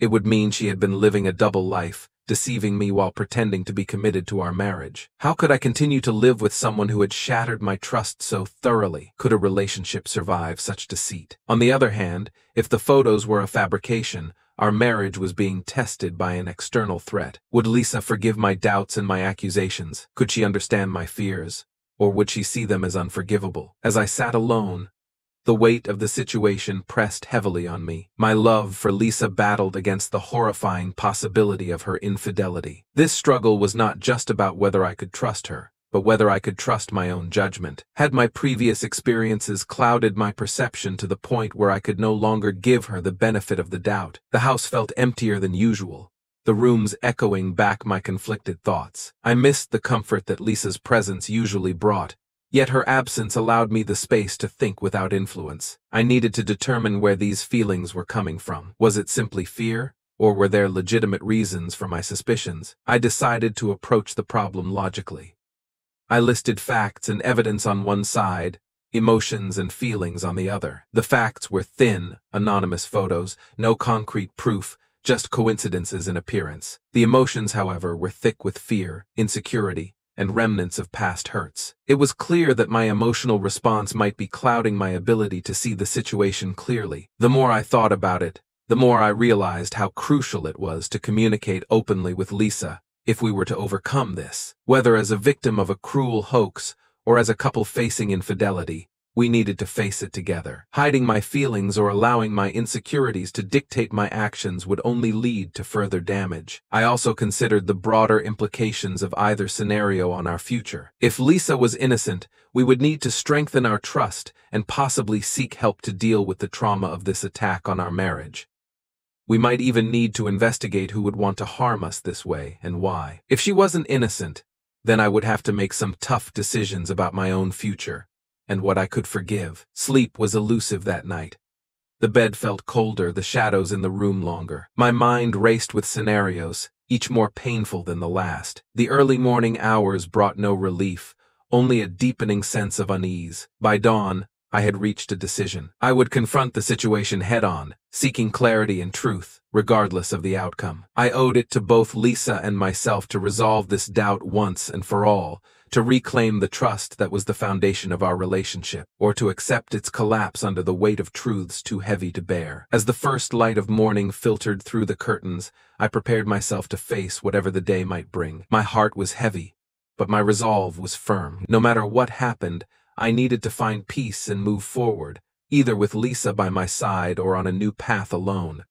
It would mean she had been living a double life, deceiving me while pretending to be committed to our marriage. How could I continue to live with someone who had shattered my trust so thoroughly? Could a relationship survive such deceit? On the other hand, if the photos were a fabrication, our marriage was being tested by an external threat. Would Lisa forgive my doubts and my accusations? Could she understand my fears? Or would she see them as unforgivable? As I sat alone, the weight of the situation pressed heavily on me. My love for Lisa battled against the horrifying possibility of her infidelity. This struggle was not just about whether I could trust her. but whether I could trust my own judgment. Had my previous experiences clouded my perception to the point where I could no longer give her the benefit of the doubt? The house felt emptier than usual, the rooms echoing back my conflicted thoughts. I missed the comfort that Lisa's presence usually brought, yet her absence allowed me the space to think without influence. I needed to determine where these feelings were coming from. Was it simply fear? Or were there legitimate reasons for my suspicions? I decided to approach the problem logically. I listed facts and evidence on one side, emotions and feelings on the other. The facts were thin, anonymous photos, no concrete proof, just coincidences in appearance. The emotions, however, were thick with fear, insecurity, and remnants of past hurts. It was clear that my emotional response might be clouding my ability to see the situation clearly. The more I thought about it, the more I realized how crucial it was to communicate openly with Lisa if we were to overcome this. Whether as a victim of a cruel hoax or as a couple facing infidelity, we needed to face it together. Hiding my feelings or allowing my insecurities to dictate my actions would only lead to further damage. I also considered the broader implications of either scenario on our future. If Lisa was innocent, we would need to strengthen our trust and possibly seek help to deal with the trauma of this attack on our marriage. We might even need to investigate who would want to harm us this way and why. If she wasn't innocent, then I would have to make some tough decisions about my own future and what I could forgive. Sleep was elusive that night. The bed felt colder, the shadows in the room longer. My mind raced with scenarios, each more painful than the last. The early morning hours brought no relief, only a deepening sense of unease. By dawn, I had reached a decision. I would confront the situation head-on, seeking clarity and truth, regardless of the outcome. I owed it to both Lisa and myself to resolve this doubt once and for all, to reclaim the trust that was the foundation of our relationship, or to accept its collapse under the weight of truths too heavy to bear. As the first light of morning filtered through the curtains, I prepared myself to face whatever the day might bring. My heart was heavy, but my resolve was firm. No matter what happened, I needed to find peace and move forward, either with Lisa by my side or on a new path alone.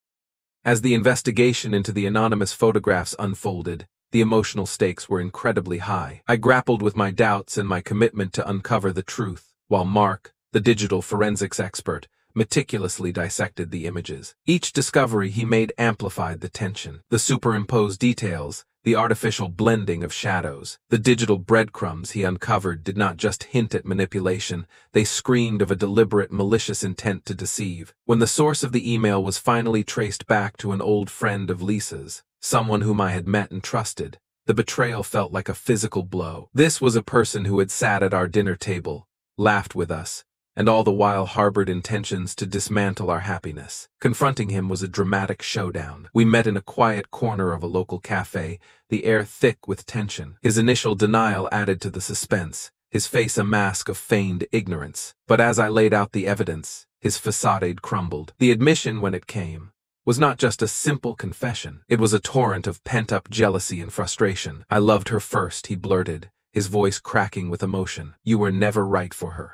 As the investigation into the anonymous photographs unfolded, the emotional stakes were incredibly high. I grappled with my doubts and my commitment to uncover the truth, while Mark, the digital forensics expert, meticulously dissected the images. Each discovery he made amplified the tension. The superimposed details, the artificial blending of shadows, the digital breadcrumbs he uncovered did not just hint at manipulation, they screamed of a deliberate, malicious intent to deceive. When the source of the email was finally traced back to an old friend of Lisa's, someone whom I had met and trusted, the betrayal felt like a physical blow. This was a person who had sat at our dinner table, laughed with us, and all the while harbored intentions to dismantle our happiness. Confronting him was a dramatic showdown. We met in a quiet corner of a local cafe, the air thick with tension. His initial denial added to the suspense, his face a mask of feigned ignorance. But as I laid out the evidence, his facade crumbled. The admission, when it came, was not just a simple confession. It was a torrent of pent-up jealousy and frustration. "I loved her first," he blurted, his voice cracking with emotion. "You were never right for her.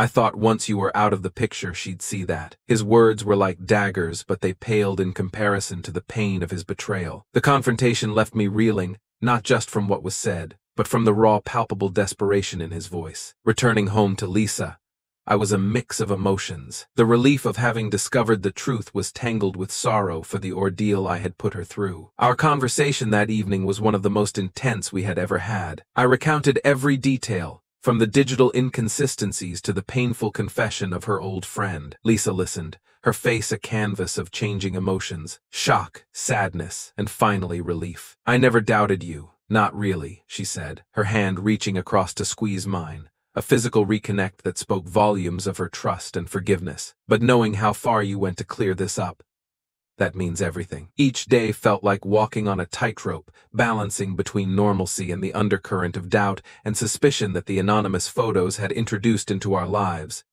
I thought once you were out of the picture she'd see that." His words were like daggers, but they paled in comparison to the pain of his betrayal. The confrontation left me reeling, not just from what was said, but from the raw, palpable desperation in his voice. Returning home to Lisa, I was a mix of emotions. The relief of having discovered the truth was tangled with sorrow for the ordeal I had put her through. Our conversation that evening was one of the most intense we had ever had. I recounted every detail, from the digital inconsistencies to the painful confession of her old friend. Lisa listened, her face a canvas of changing emotions: shock, sadness, and finally relief. "I never doubted you, not really," she said, her hand reaching across to squeeze mine, a physical reconnect that spoke volumes of her trust and forgiveness. "But knowing how far you went to clear this up, that means everything." Each day felt like walking on a tightrope, balancing between normalcy and the undercurrent of doubt and suspicion that the anonymous photos had introduced into our lives.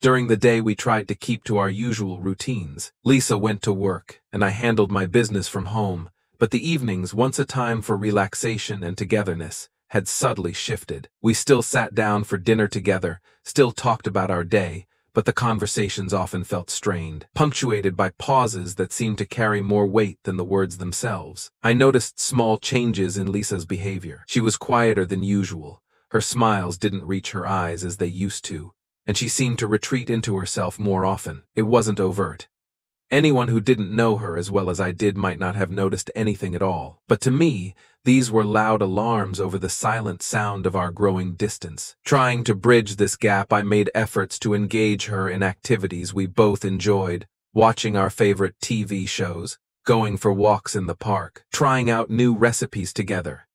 During the day, we tried to keep to our usual routines. Lisa went to work, and I handled my business from home, but the evenings, once a time for relaxation and togetherness, had subtly shifted. We still sat down for dinner together, still talked about our day, but the conversations often felt strained, punctuated by pauses that seemed to carry more weight than the words themselves. I noticed small changes in Lisa's behavior. She was quieter than usual. Her smiles didn't reach her eyes as they used to, and she seemed to retreat into herself more often. It wasn't overt. Anyone who didn't know her as well as I did might not have noticed anything at all. But to me, these were loud alarms over the silent sound of our growing distance. Trying to bridge this gap, I made efforts to engage her in activities we both enjoyed, watching our favorite TV shows, going for walks in the park, trying out new recipes together.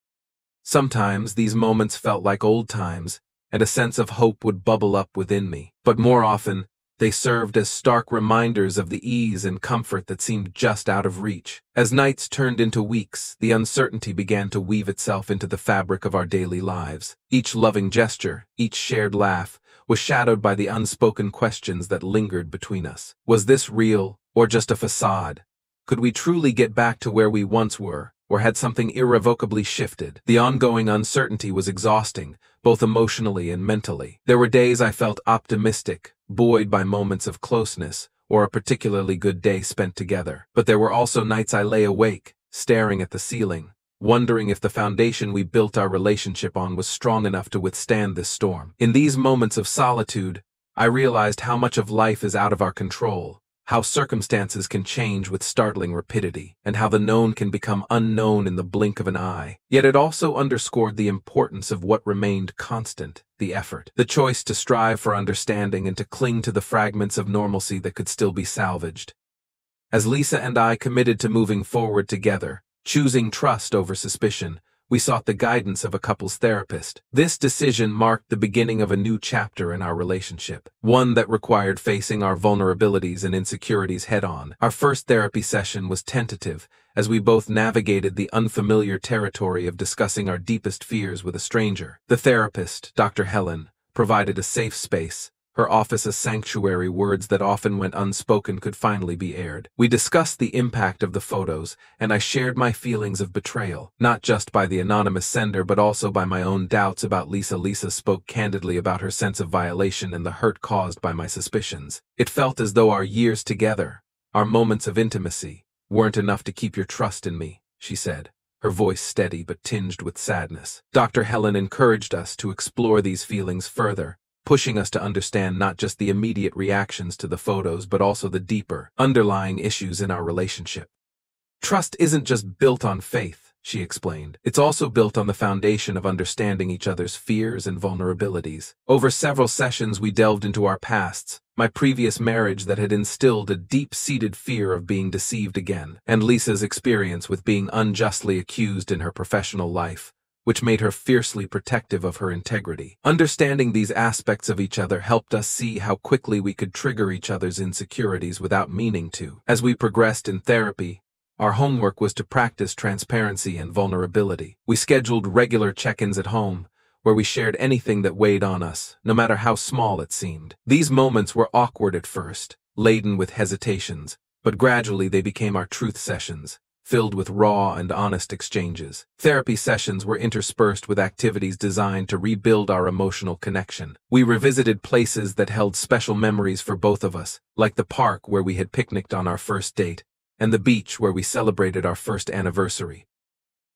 Sometimes these moments felt like old times, and a sense of hope would bubble up within me. But more often, they served as stark reminders of the ease and comfort that seemed just out of reach. As nights turned into weeks, the uncertainty began to weave itself into the fabric of our daily lives. Each loving gesture, each shared laugh, was shadowed by the unspoken questions that lingered between us. Was this real, or just a facade? Could we truly get back to where we once were, or had something irrevocably shifted? The ongoing uncertainty was exhausting, both emotionally and mentally. There were days I felt optimistic, buoyed by moments of closeness or a particularly good day spent together. But there were also nights I lay awake, staring at the ceiling, wondering if the foundation we built our relationship on was strong enough to withstand this storm. In these moments of solitude, I realized how much of life is out of our control, how circumstances can change with startling rapidity, and how the known can become unknown in the blink of an eye. Yet it also underscored the importance of what remained constant, the effort, the choice to strive for understanding and to cling to the fragments of normalcy that could still be salvaged. As Lisa and I committed to moving forward together, choosing trust over suspicion, we sought the guidance of a couples therapist. This decision marked the beginning of a new chapter in our relationship, one that required facing our vulnerabilities and insecurities head-on. Our first therapy session was tentative, as we both navigated the unfamiliar territory of discussing our deepest fears with a stranger. The therapist, Dr. Helen, provided a safe space, her office a sanctuary. Words that often went unspoken could finally be aired. We discussed the impact of the photos, and I shared my feelings of betrayal, not just by the anonymous sender but also by my own doubts about Lisa. Lisa spoke candidly about her sense of violation and the hurt caused by my suspicions. It felt as though our years together, our moments of intimacy, weren't enough to keep your trust in me, she said, her voice steady but tinged with sadness. Dr. Helen encouraged us to explore these feelings further, pushing us to understand not just the immediate reactions to the photos but also the deeper, underlying issues in our relationship. Trust isn't just built on faith, she explained. It's also built on the foundation of understanding each other's fears and vulnerabilities. Over several sessions we delved into our pasts, my previous marriage that had instilled a deep-seated fear of being deceived again, and Lisa's experience with being unjustly accused in her professional life, which made her fiercely protective of her integrity. Understanding these aspects of each other helped us see how quickly we could trigger each other's insecurities without meaning to. As we progressed in therapy, our homework was to practice transparency and vulnerability. We scheduled regular check-ins at home, where we shared anything that weighed on us, no matter how small it seemed. These moments were awkward at first, laden with hesitations, but gradually they became our truth sessions, filled with raw and honest exchanges. Therapy sessions were interspersed with activities designed to rebuild our emotional connection. We revisited places that held special memories for both of us, like the park where we had picnicked on our first date, and the beach where we celebrated our first anniversary.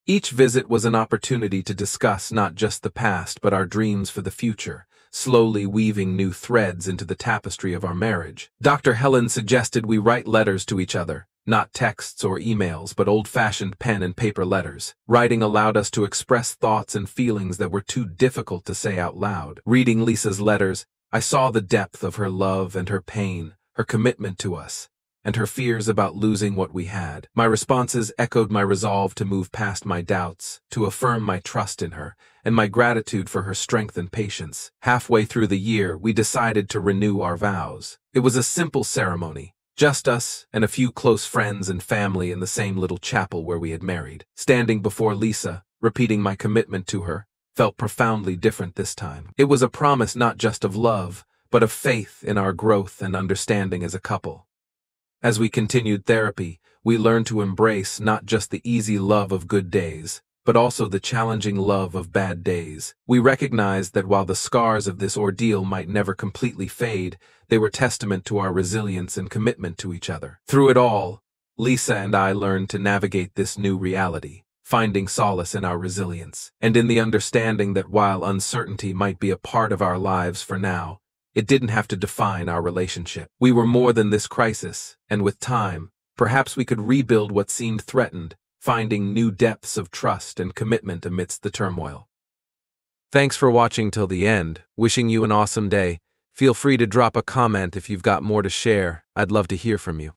Each visit was an opportunity to discuss not just the past but our dreams for the future, slowly weaving new threads into the tapestry of our marriage. Dr. Helen suggested we write letters to each other, not texts or emails, but old-fashioned pen and paper letters. Writing allowed us to express thoughts and feelings that were too difficult to say out loud. Reading Lisa's letters, I saw the depth of her love and her pain, her commitment to us, and her fears about losing what we had. My responses echoed my resolve to move past my doubts, to affirm my trust in her, and my gratitude for her strength and patience. Halfway through the year, we decided to renew our vows. It was a simple ceremony. Just us and a few close friends and family in the same little chapel where we had married. Standing before Lisa, repeating my commitment to her, felt profoundly different this time. It was a promise not just of love, but of faith in our growth and understanding as a couple. As we continued therapy, we learned to embrace not just the easy love of good days, but also the challenging love of bad days. We recognized that while the scars of this ordeal might never completely fade, they were testament to our resilience and commitment to each other. Through it all, Lisa and I learned to navigate this new reality, finding solace in our resilience, and in the understanding that while uncertainty might be a part of our lives for now, it didn't have to define our relationship. We were more than this crisis, and with time, perhaps we could rebuild what seemed threatened, finding new depths of trust and commitment amidst the turmoil. Thanks for watching till the end. Wishing you an awesome day. Feel free to drop a comment if you've got more to share. I'd love to hear from you.